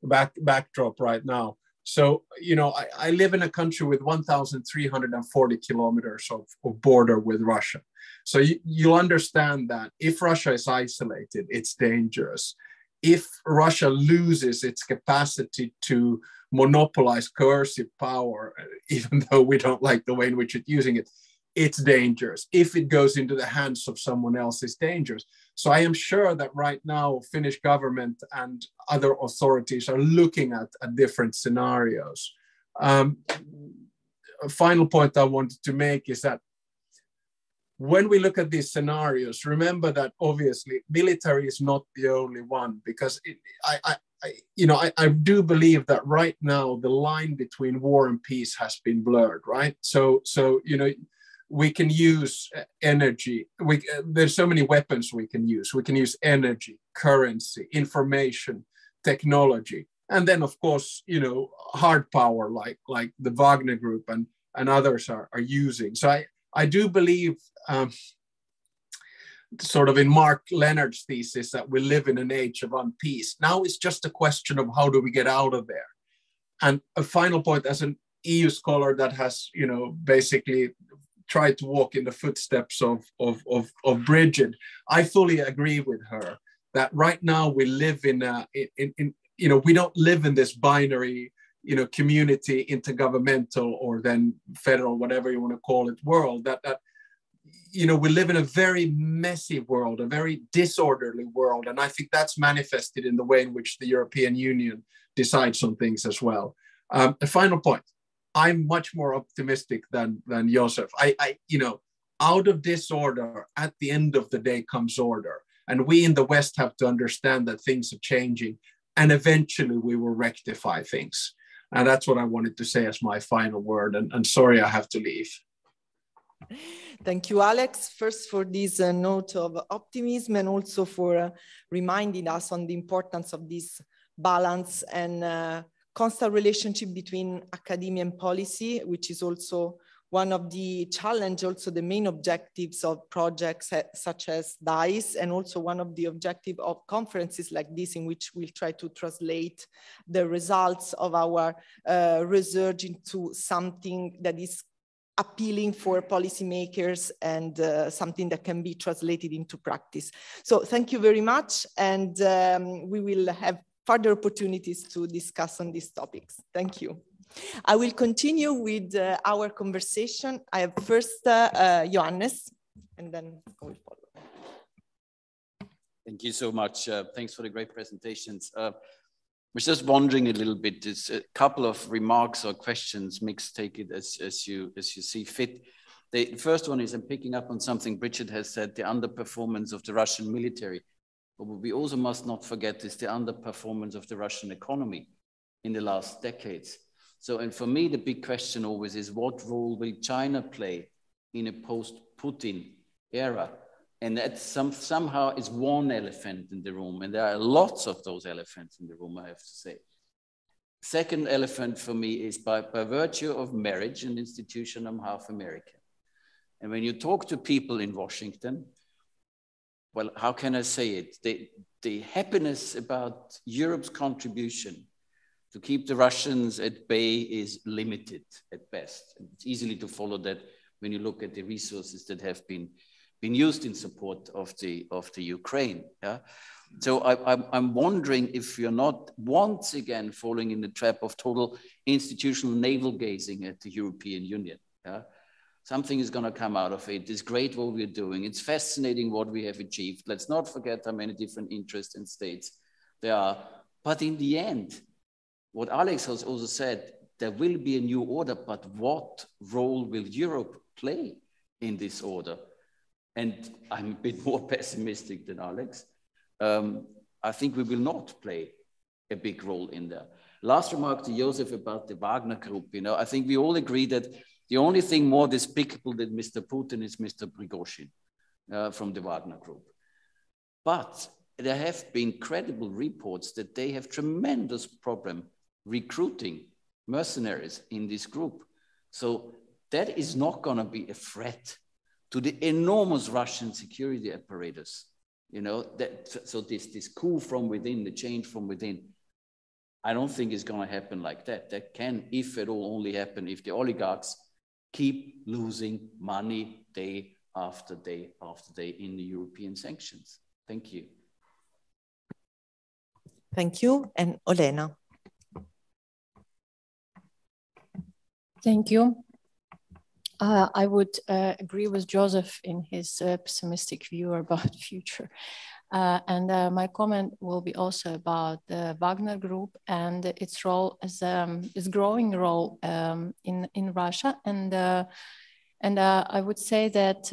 backdrop right now. So, you know, I live in a country with 1,340 kilometers of border with Russia. So you'll understand that if Russia is isolated, it's dangerous. If Russia loses its capacity to monopolize coercive power, even though we don't like the way in which it's using it, it's dangerous. If it goes into the hands of someone else, it's dangerous. So I am sure that right now, Finnish government and other authorities are looking at different scenarios. A final point I wanted to make is that when we look at these scenarios, remember that obviously military is not the only one, because I do believe that right now the line between war and peace has been blurred, right? So you know, we can use energy. There's so many weapons we can use. We can use energy, currency, information, technology, and then of course, you know, hard power like the Wagner Group and others are using. So I do believe, sort of in Mark Leonard's thesis, that we live in an age of unpeace. Now it's just a question of how do we get out of there. And a final point, as an EU scholar that has, you know, basically tried to walk in the footsteps of Brigid, I fully agree with her that right now we live in you know, we don't live in this binary, you know, community, intergovernmental, or then federal, whatever you want to call it, world. That you know, we live in a very messy world, a very disorderly world, and I think that's manifested in the way in which the European Union decides on things as well. A final point. I'm much more optimistic than Josef. You know, out of disorder, at the end of the day comes order. And we in the West have to understand that things are changing and eventually we will rectify things. And that's what I wanted to say as my final word. And sorry, I have to leave. Thank you, Alex, first for this note of optimism and also for reminding us on the importance of this balance and constant relationship between academia and policy, which is also one of the challenge, also the main objectives of projects such as DICE, and also one of the objective of conferences like this, in which we'll try to translate the results of our research into something that is appealing for policymakers and something that can be translated into practice. So thank you very much. And we will have further opportunities to discuss on these topics. Thank you. I will continue with our conversation. I have first Johannes, and then I will follow. Thank you so much. Thanks for the great presentations. I was just wondering a little bit. It's a couple of remarks or questions mixed. Take it as you see fit. The first one is I'm picking up on something Brigid has said: the underperformance of the Russian military. But what we also must not forget is the underperformance of the Russian economy in the last decades. So, and for me, the big question always is what role will China play in a post-Putin era? And that somehow is one elephant in the room. And there are lots of those elephants in the room, I have to say. Second elephant for me is by virtue of marriage and institution, I'm half American. And when you talk to people in Washington, well, how can I say it? The happiness about Europe's contribution to keep the Russians at bay is limited at best. It's easily to follow that when you look at the resources that have been used in support of the Ukraine. Yeah? So I'm wondering if you're not once again falling in the trap of total institutional navel gazing at the European Union. Yeah? Something is going to come out of it. It's great what we're doing. It's fascinating what we have achieved. Let's not forget how many different interests and states there are. But in the end, what Alex has also said, there will be a new order, but what role will Europe play in this order? And I'm a bit more pessimistic than Alex. I think we will not play a big role in there. Last remark to Josef about the Wagner Group. You know, I think we all agree that the only thing more despicable than Mr. Putin is Mr. Prigozhin from the Wagner Group. But there have been credible reports that they have tremendous problem recruiting mercenaries in this group. So that is not going to be a threat to the enormous Russian security apparatus. You know, that, so this coup from within, the change from within, I don't think it's going to happen like that. That can, if at all, only happen if the oligarchs keep losing money day after day after day in the European sanctions. Thank you. Thank you. And Olena. Thank you. I would agree with Josef in his pessimistic view about future. My comment will be also about the Wagner Group and its role as its growing role in Russia. And I would say that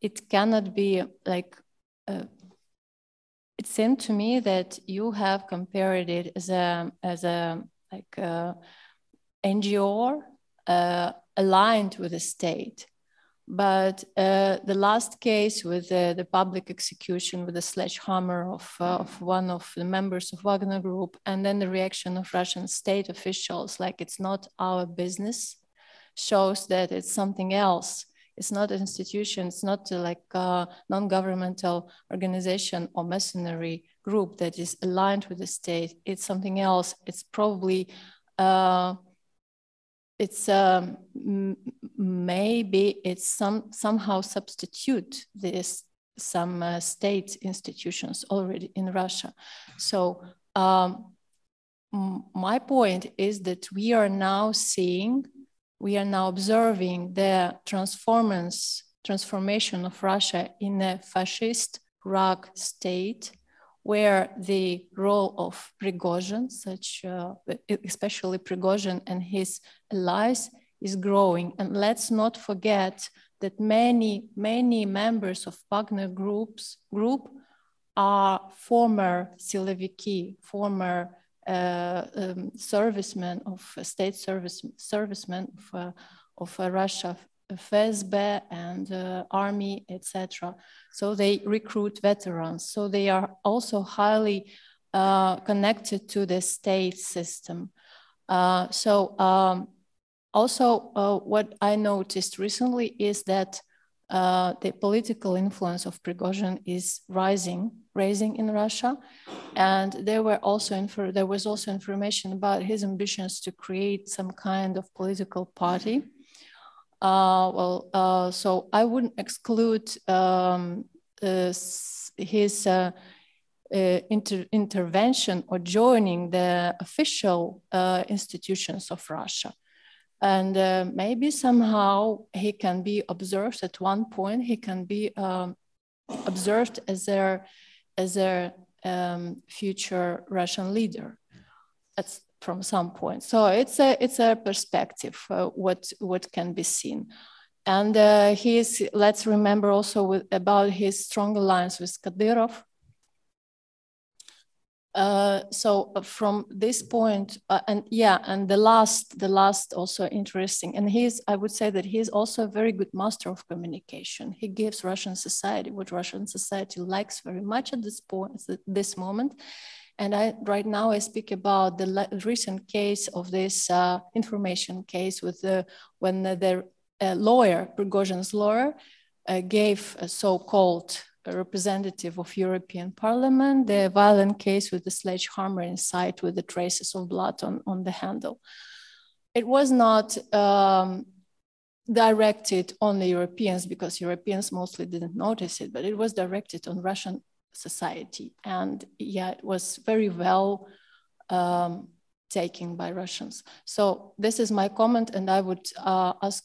it cannot be like, it seemed to me that you have compared it as a NGO aligned with the state. But the last case with the public execution with the sledgehammer of one of the members of Wagner Group, and then the reaction of Russian state officials, like it's not our business, shows that it's something else. It's not an institution, it's not like a non-governmental organization or mercenary group that is aligned with the state. It's something else. It's probably somehow substitute this some state institutions already in Russia. So my point is that we are now seeing, we are now observing the transformation of Russia in a fascist rag state, where the role of Prigozhin, especially Prigozhin and his allies, is growing. And let's not forget that many, many members of Wagner Group are former siloviki, former servicemen of state servicemen of Russia, FSB and army, etc. So they recruit veterans. So they are also highly connected to the state system. What I noticed recently is that the political influence of Prigozhin is rising in Russia, and there was also information about his ambitions to create some kind of political party. So I wouldn't exclude his intervention or joining the official institutions of Russia. And maybe somehow he can be observed at one point, he can be observed as their future Russian leader. That's from some point. So it's a perspective what can be seen, and let's remember also about his strong alliance with Kadyrov. From this point, the last also interesting, and I would say that he's also a very good master of communication. He gives Russian society what Russian society likes very much at this point, at this moment. And right now I speak about the recent case of this information case with when the lawyer, Prigozhin's lawyer, gave a so-called representative of European Parliament the violent case with the sledgehammer inside with the traces of blood on the handle. It was not directed only Europeans, because Europeans mostly didn't notice it, but it was directed on Russian society, and yeah, it was very well taken by Russians. So this is my comment, and I would ask,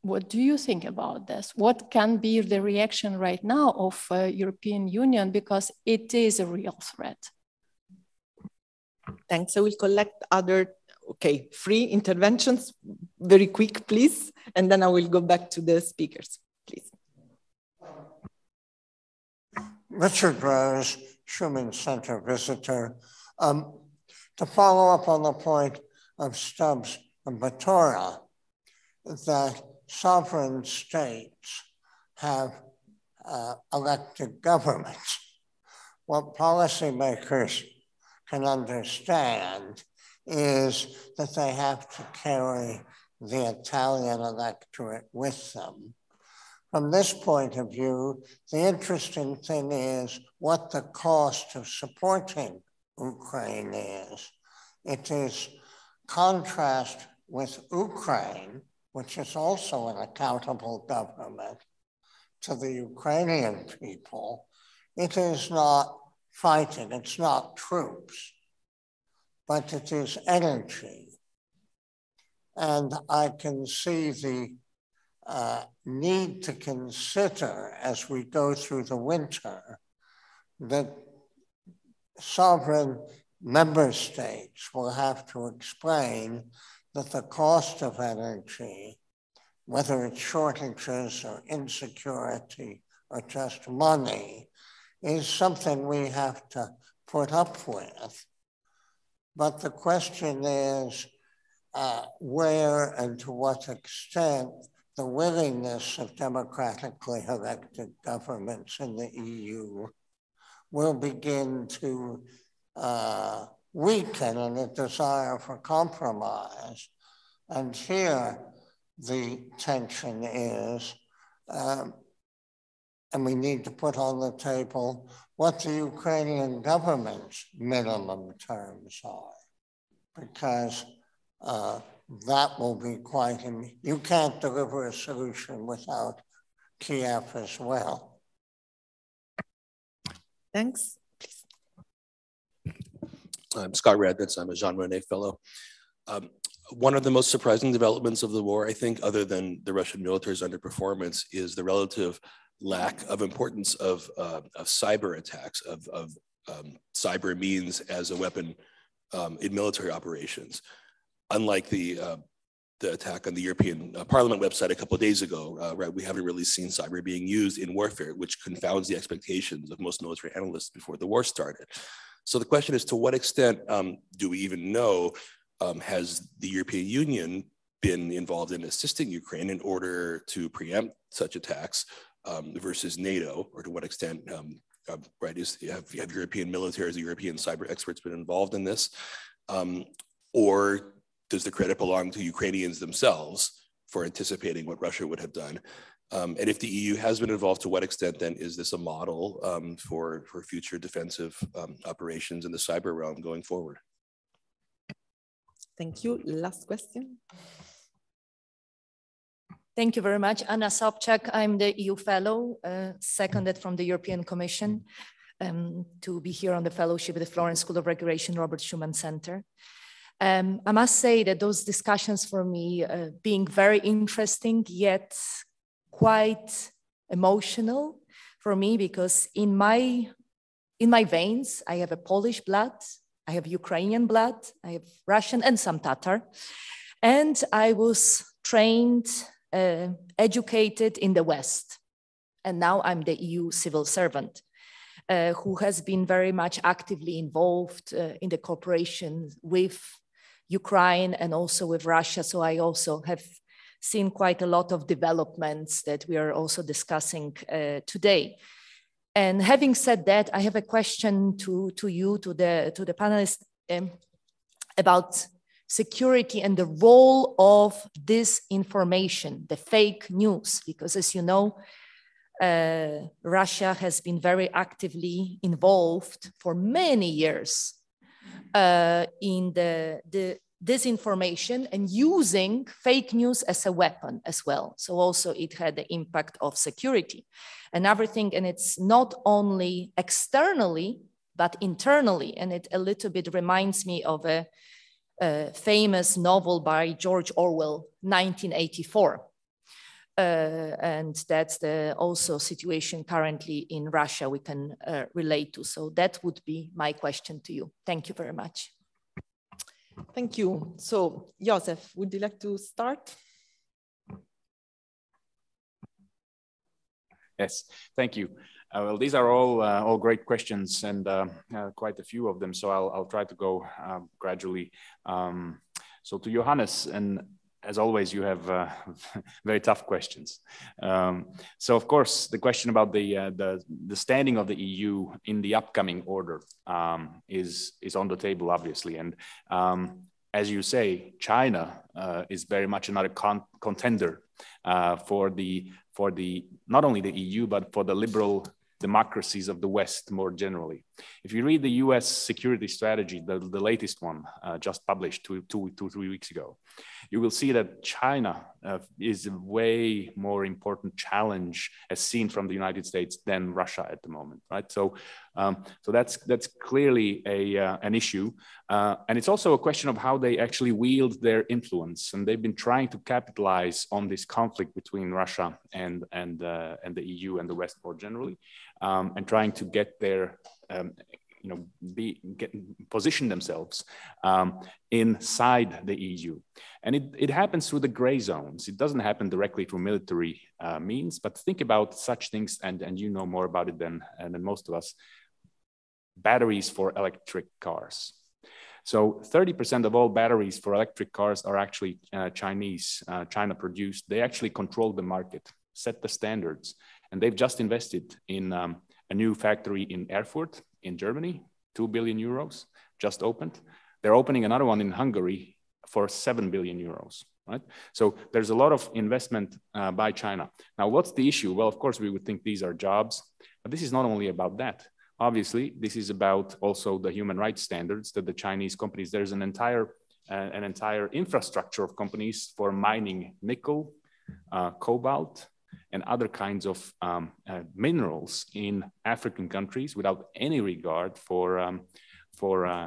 what do you think about this? What can be the reaction right now of European Union, because it is a real threat? And so we'll collect other, okay, free interventions, very quick, please. And then I will go back to the speakers, please. Richard Rose, Schuman Center visitor. To follow up on the point of Stubbs and Batora, that sovereign states have elected governments. What policymakers can understand is that they have to carry the Italian electorate with them. From this point of view, the interesting thing is what the cost of supporting Ukraine is. It is contrast with Ukraine, which is also an accountable government to the Ukrainian people. It is not fighting, it's not troops, but it is energy. And I can see the need to consider as we go through the winter that sovereign member states will have to explain that the cost of energy, whether it's shortages or insecurity or just money, is something we have to put up with. But the question is where and to what extent the willingness of democratically elected governments in the EU will begin to weaken in a desire for compromise. And here the tension is, and we need to put on the table what the Ukrainian government's minimum terms are, because that will be quite, you can't deliver a solution without Kiev as well. Thanks. I'm Scott Radnitz, I'm a John René Fellow. One of the most surprising developments of the war, I think, other than the Russian military's underperformance, is the relative lack of importance of cyber attacks, of cyber means as a weapon in military operations. Unlike the attack on the European Parliament website a couple of days ago, right, we haven't really seen cyber being used in warfare, which confounds the expectations of most military analysts before the war started. So the question is, to what extent do we even know, has the European Union been involved in assisting Ukraine in order to preempt such attacks versus NATO, or to what extent, right, have European militaries, European cyber experts been involved in this? Or does the credit belong to Ukrainians themselves for anticipating what Russia would have done? And if the EU has been involved, to what extent then is this a model for future defensive operations in the cyber realm going forward? Thank you. Last question. Thank you very much. Anna Sobchak, I'm the EU Fellow, seconded from the European Commission to be here on the fellowship at the Florence School of Regulation, Robert Schuman Center. I must say that those discussions for me being very interesting, yet quite emotional for me, because in my veins, I have a Polish blood, I have Ukrainian blood, I have Russian and some Tatar. And I was trained, educated in the West. And now I'm the EU civil servant who has been very much actively involved in the cooperation with Ukraine and also with Russia. So I also have seen quite a lot of developments that we are also discussing today. And having said that, I have a question to you, to the panelists, about security and the role of this information, the fake news, because as you know, Russia has been very actively involved for many years in the disinformation and using fake news as a weapon as well. So also it had the impact of security and everything. And it's not only externally, but internally. And it a little bit reminds me of a famous novel by George Orwell, 1984. And that's the also situation currently in Russia we can relate to. So that would be my question to you. Thank you very much. Thank you. So, Josef, would you like to start? Yes, thank you. Well, these are all great questions, and quite a few of them. So I'll try to go gradually. So to Johannes, and as always, you have very tough questions. So of course, the question about the standing of the EU in the upcoming order is on the table, obviously, and. As you say, China is very much another contender for the not only the EU, but for the liberal democracies of the West more generally. If you read the US security strategy, the latest one just published two, 3 weeks ago, you will see that China is a way more important challenge as seen from the United States than Russia at the moment, right? So, so that's clearly an issue. And it's also a question of how they actually wield their influence. And they've been trying to capitalize on this conflict between Russia and the EU and the West more generally, and trying to get their position themselves inside the EU. And it happens through the gray zones. It doesn't happen directly through military means, but think about such things, and you know more about it than most of us, batteries for electric cars. So 30% of all batteries for electric cars are actually China produced. They actually control the market, set the standards, and they've just invested in a new factory in Erfurt, in Germany, 2 billion euros, just opened. They're opening another one in Hungary for 7 billion euros, right? So there's a lot of investment by China. Now, what's the issue? Well, of course, we would think these are jobs, but this is not only about that. Obviously, this is about also the human rights standards that the Chinese companies, there's an entire infrastructure of companies for mining nickel, cobalt, and other kinds of minerals in African countries without any regard for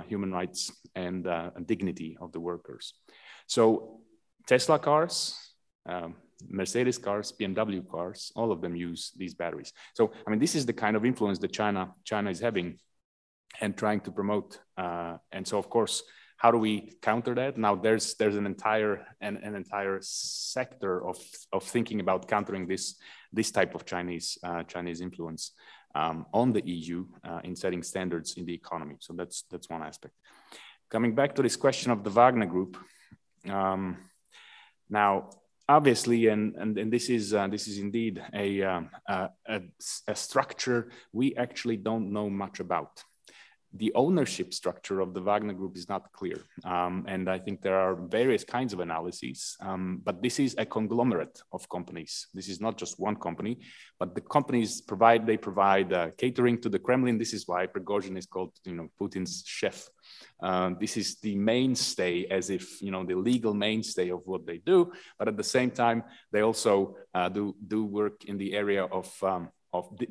human rights and dignity of the workers. So Tesla cars, Mercedes cars, BMW cars, all of them use these batteries. So, I mean, this is the kind of influence that China is having and trying to promote. And so, of course, how do we counter that? Now there's an entire sector of thinking about countering this type of Chinese influence on the EU in setting standards in the economy. So that's one aspect. Coming back to this question of the Wagner Group, now obviously, and this is indeed a structure we actually don't know much about. The ownership structure of the Wagner Group is not clear. And I think there are various kinds of analyses, but this is a conglomerate of companies. This is not just one company, but the companies provide catering to the Kremlin. This is why Prigozhin is called, Putin's chef. This is the mainstay, as if, the legal mainstay of what they do. But at the same time, they also do work in the area of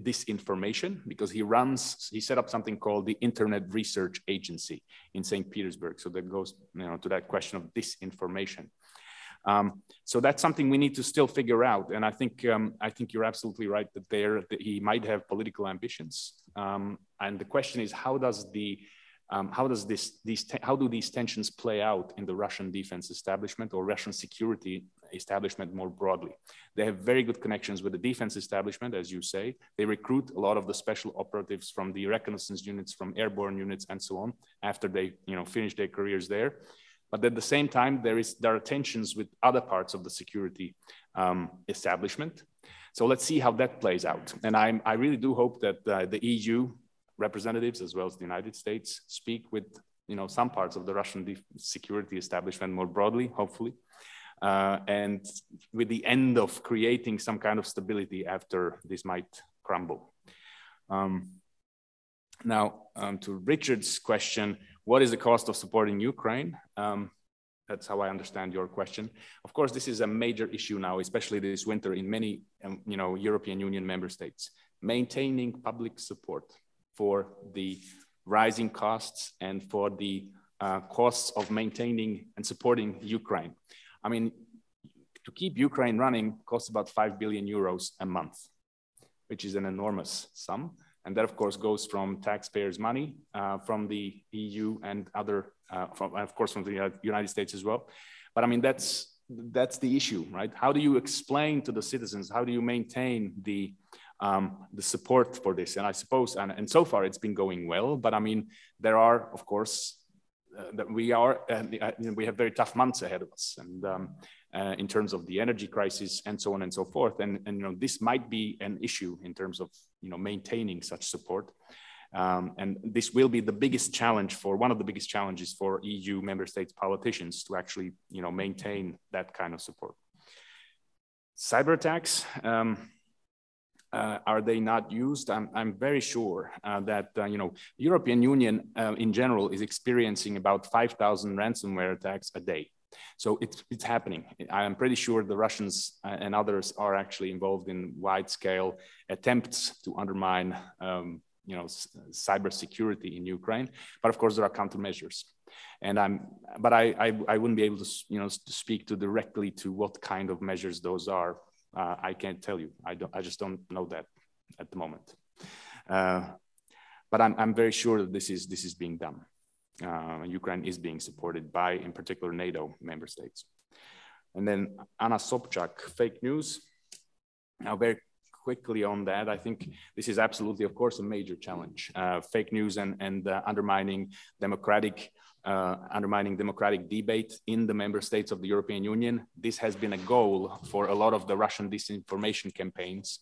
disinformation, because he set up something called the Internet Research Agency in St. Petersburg. So that goes to that question of disinformation. So that's something we need to still figure out. And I think you're absolutely right that he might have political ambitions. And the question is, how do these tensions play out in the Russian defense establishment or Russian security establishment more broadly? They have very good connections with the defense establishment, as you say. They recruit a lot of the special operatives from the reconnaissance units, from airborne units, and so on, after they finish their careers there. But at the same time, there are tensions with other parts of the security establishment. So let's see how that plays out. And I really do hope that the EU representatives, as well as the United States, speak with some parts of the Russian security establishment more broadly, hopefully, and with the end of creating some kind of stability after this might crumble. Now, to Richard's question, what is the cost of supporting Ukraine? That's how I understand your question. Of course, this is a major issue now, especially this winter in many European Union member states. Maintaining public support for the rising costs and for the costs of maintaining and supporting Ukraine. I mean, to keep Ukraine running costs about 5 billion euros a month, which is an enormous sum. And that, of course, goes from taxpayers' money, from the EU and other, of course, from the United States as well. But I mean, that's the issue, right? How do you explain to the citizens? How do you maintain the support for this? And I suppose, and so far it's been going well, but I mean, there are, of course, we have very tough months ahead of us, and in terms of the energy crisis and so on and so forth, and you know, this might be an issue in terms of, you know, maintaining such support, and this will be the biggest challenge for one of the biggest challenges for EU member states politicians to actually, you know, maintain that kind of support. Cyber attacks. Are they not used? I'm very sure that, you know, the European Union in general is experiencing about 5,000 ransomware attacks a day. So it's happening. I'm pretty sure the Russians and others are actually involved in wide-scale attempts to undermine, you know, cybersecurity in Ukraine. But of course, there are countermeasures. And I wouldn't be able to, you know, to speak to directly to what kind of measures those are. I can't tell you. I just don't know that at the moment. But I'm very sure that this is being done. Ukraine is being supported by, in particular, NATO member states. And then Anna Sobchak, fake news. Now, very quickly on that, I think this is absolutely, of course, a major challenge. Fake news and undermining democratic debate in the member states of the European Union. This has been a goal for a lot of the Russian disinformation campaigns.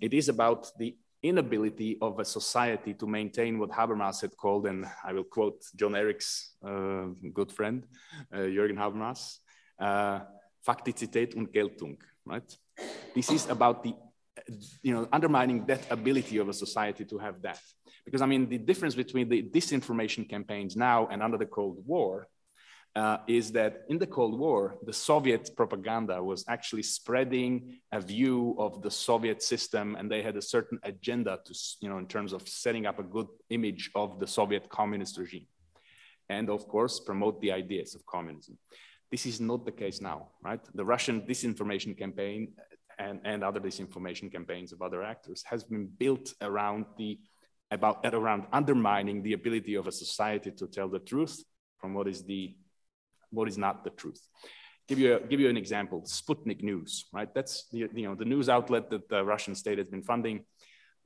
It is about the inability of a society to maintain what Habermas had called, and I will quote John Eric's good friend, Jürgen Habermas, Faktizität und Geltung, right? This is about the, you know, undermining that ability of a society to have that. Because I mean, the difference between the disinformation campaigns now and under the Cold War is that in the Cold War, the Soviet propaganda was actually spreading a view of the Soviet system, and they had a certain agenda to, you know, in terms of setting up a good image of the Soviet communist regime, and of course promote the ideas of communism. This is not the case now, right? The Russian disinformation campaign and other disinformation campaigns of other actors has been built around undermining the ability of a society to tell the truth from what is not the truth. Give you an example, Sputnik News, right? That's the, you know, the news outlet that the Russian state has been funding.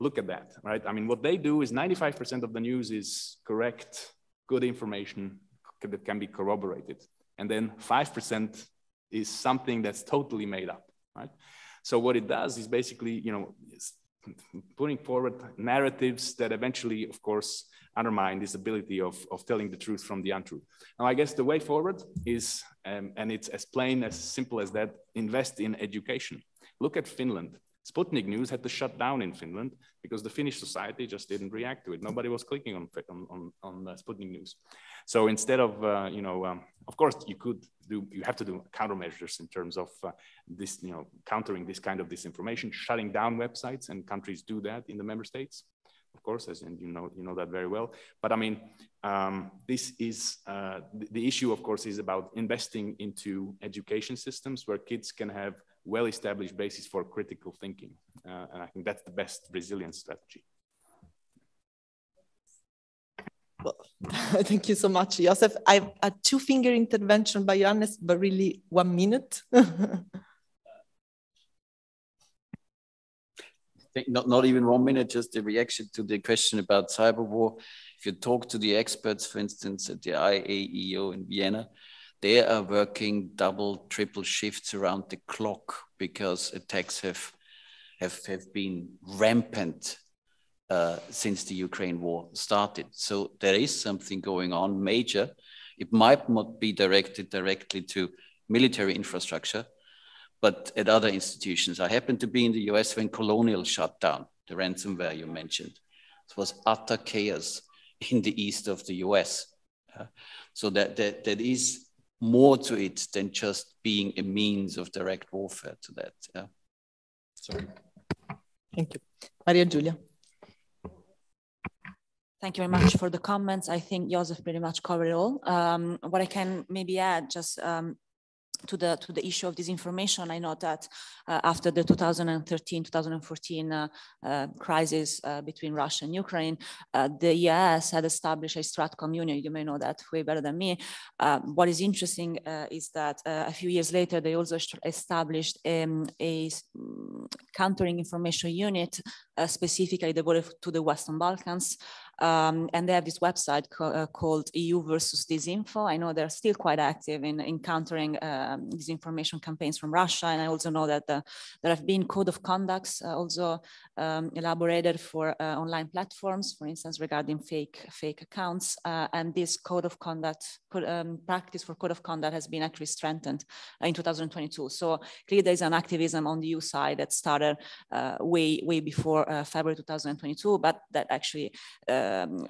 Look at that, right? I mean, what they do is 95% of the news is correct, good information that can be corroborated, and then 5% is something that's totally made up, right? So what it does is basically, you know, putting forward narratives that eventually, of course, undermine this ability of telling the truth from the untrue. Now, I guess the way forward is, and it's as plain, as simple as that, invest in education. Look at Finland. Sputnik News had to shut down in Finland because the Finnish society just didn't react to it. Nobody was clicking on Sputnik News. So instead of, you know, of course, you have to do countermeasures in terms of this, you know, countering this kind of disinformation, shutting down websites, and countries do that in the member states, of course, as and you know that very well. But I mean, this is the issue, of course, is about investing into education systems where kids can have well-established basis for critical thinking. And I think that's the best resilience strategy. Well, thank you so much, Josef. I've a two-finger intervention by Johannes, but really 1 minute. Not even 1 minute, just a reaction to the question about cyber war. If you talk to the experts, for instance, at the IAEO in Vienna, they are working double, triple shifts around the clock because attacks have been rampant since the Ukraine war started. So there is something going on major. It might not be directed directly to military infrastructure, but at other institutions. I happened to be in the US when Colonial shut down, the ransomware you mentioned. It was utter chaos in the east of the US. So that is more to it than just being a means of direct warfare to that. Yeah. Sorry. Thank you. Maria Giulia. Thank you very much for the comments. I think Josef pretty much covered it all. What I can maybe add, just to the issue of disinformation, I know that after the 2013-2014 crisis between Russia and Ukraine, the EAS had established a Stratcom unit. You may know that way better than me. What is interesting is that a few years later, they also established a countering information unit specifically devoted to the Western Balkans. And they have this website called EU versus Disinfo. I know they're still quite active in countering disinformation campaigns from Russia. And I also know that there have been code of conducts also elaborated for online platforms, for instance, regarding fake accounts. And this code of conduct, practice for code of conduct has been actually strengthened in 2022. So clearly there's an activism on the EU side that started way before February 2022, but that actually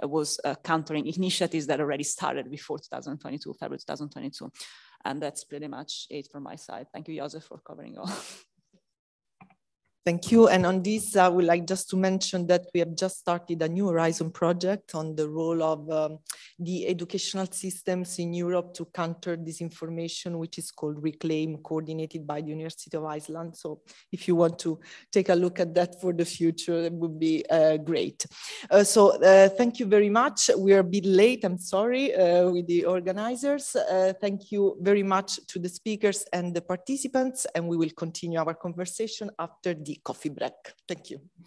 was countering initiatives that already started before 2022, February 2022. And that's pretty much it from my side. Thank you, Josef, for covering all. Thank you. And on this, I would like just to mention that we have just started a new Horizon project on the role of the educational systems in Europe to counter disinformation, which is called Reclaim, coordinated by the University of Iceland. So if you want to take a look at that for the future, it would be great. Thank you very much. We are a bit late, I'm sorry, with the organizers. Thank you very much to the speakers and the participants, and we will continue our conversation after the coffee break. Thank you.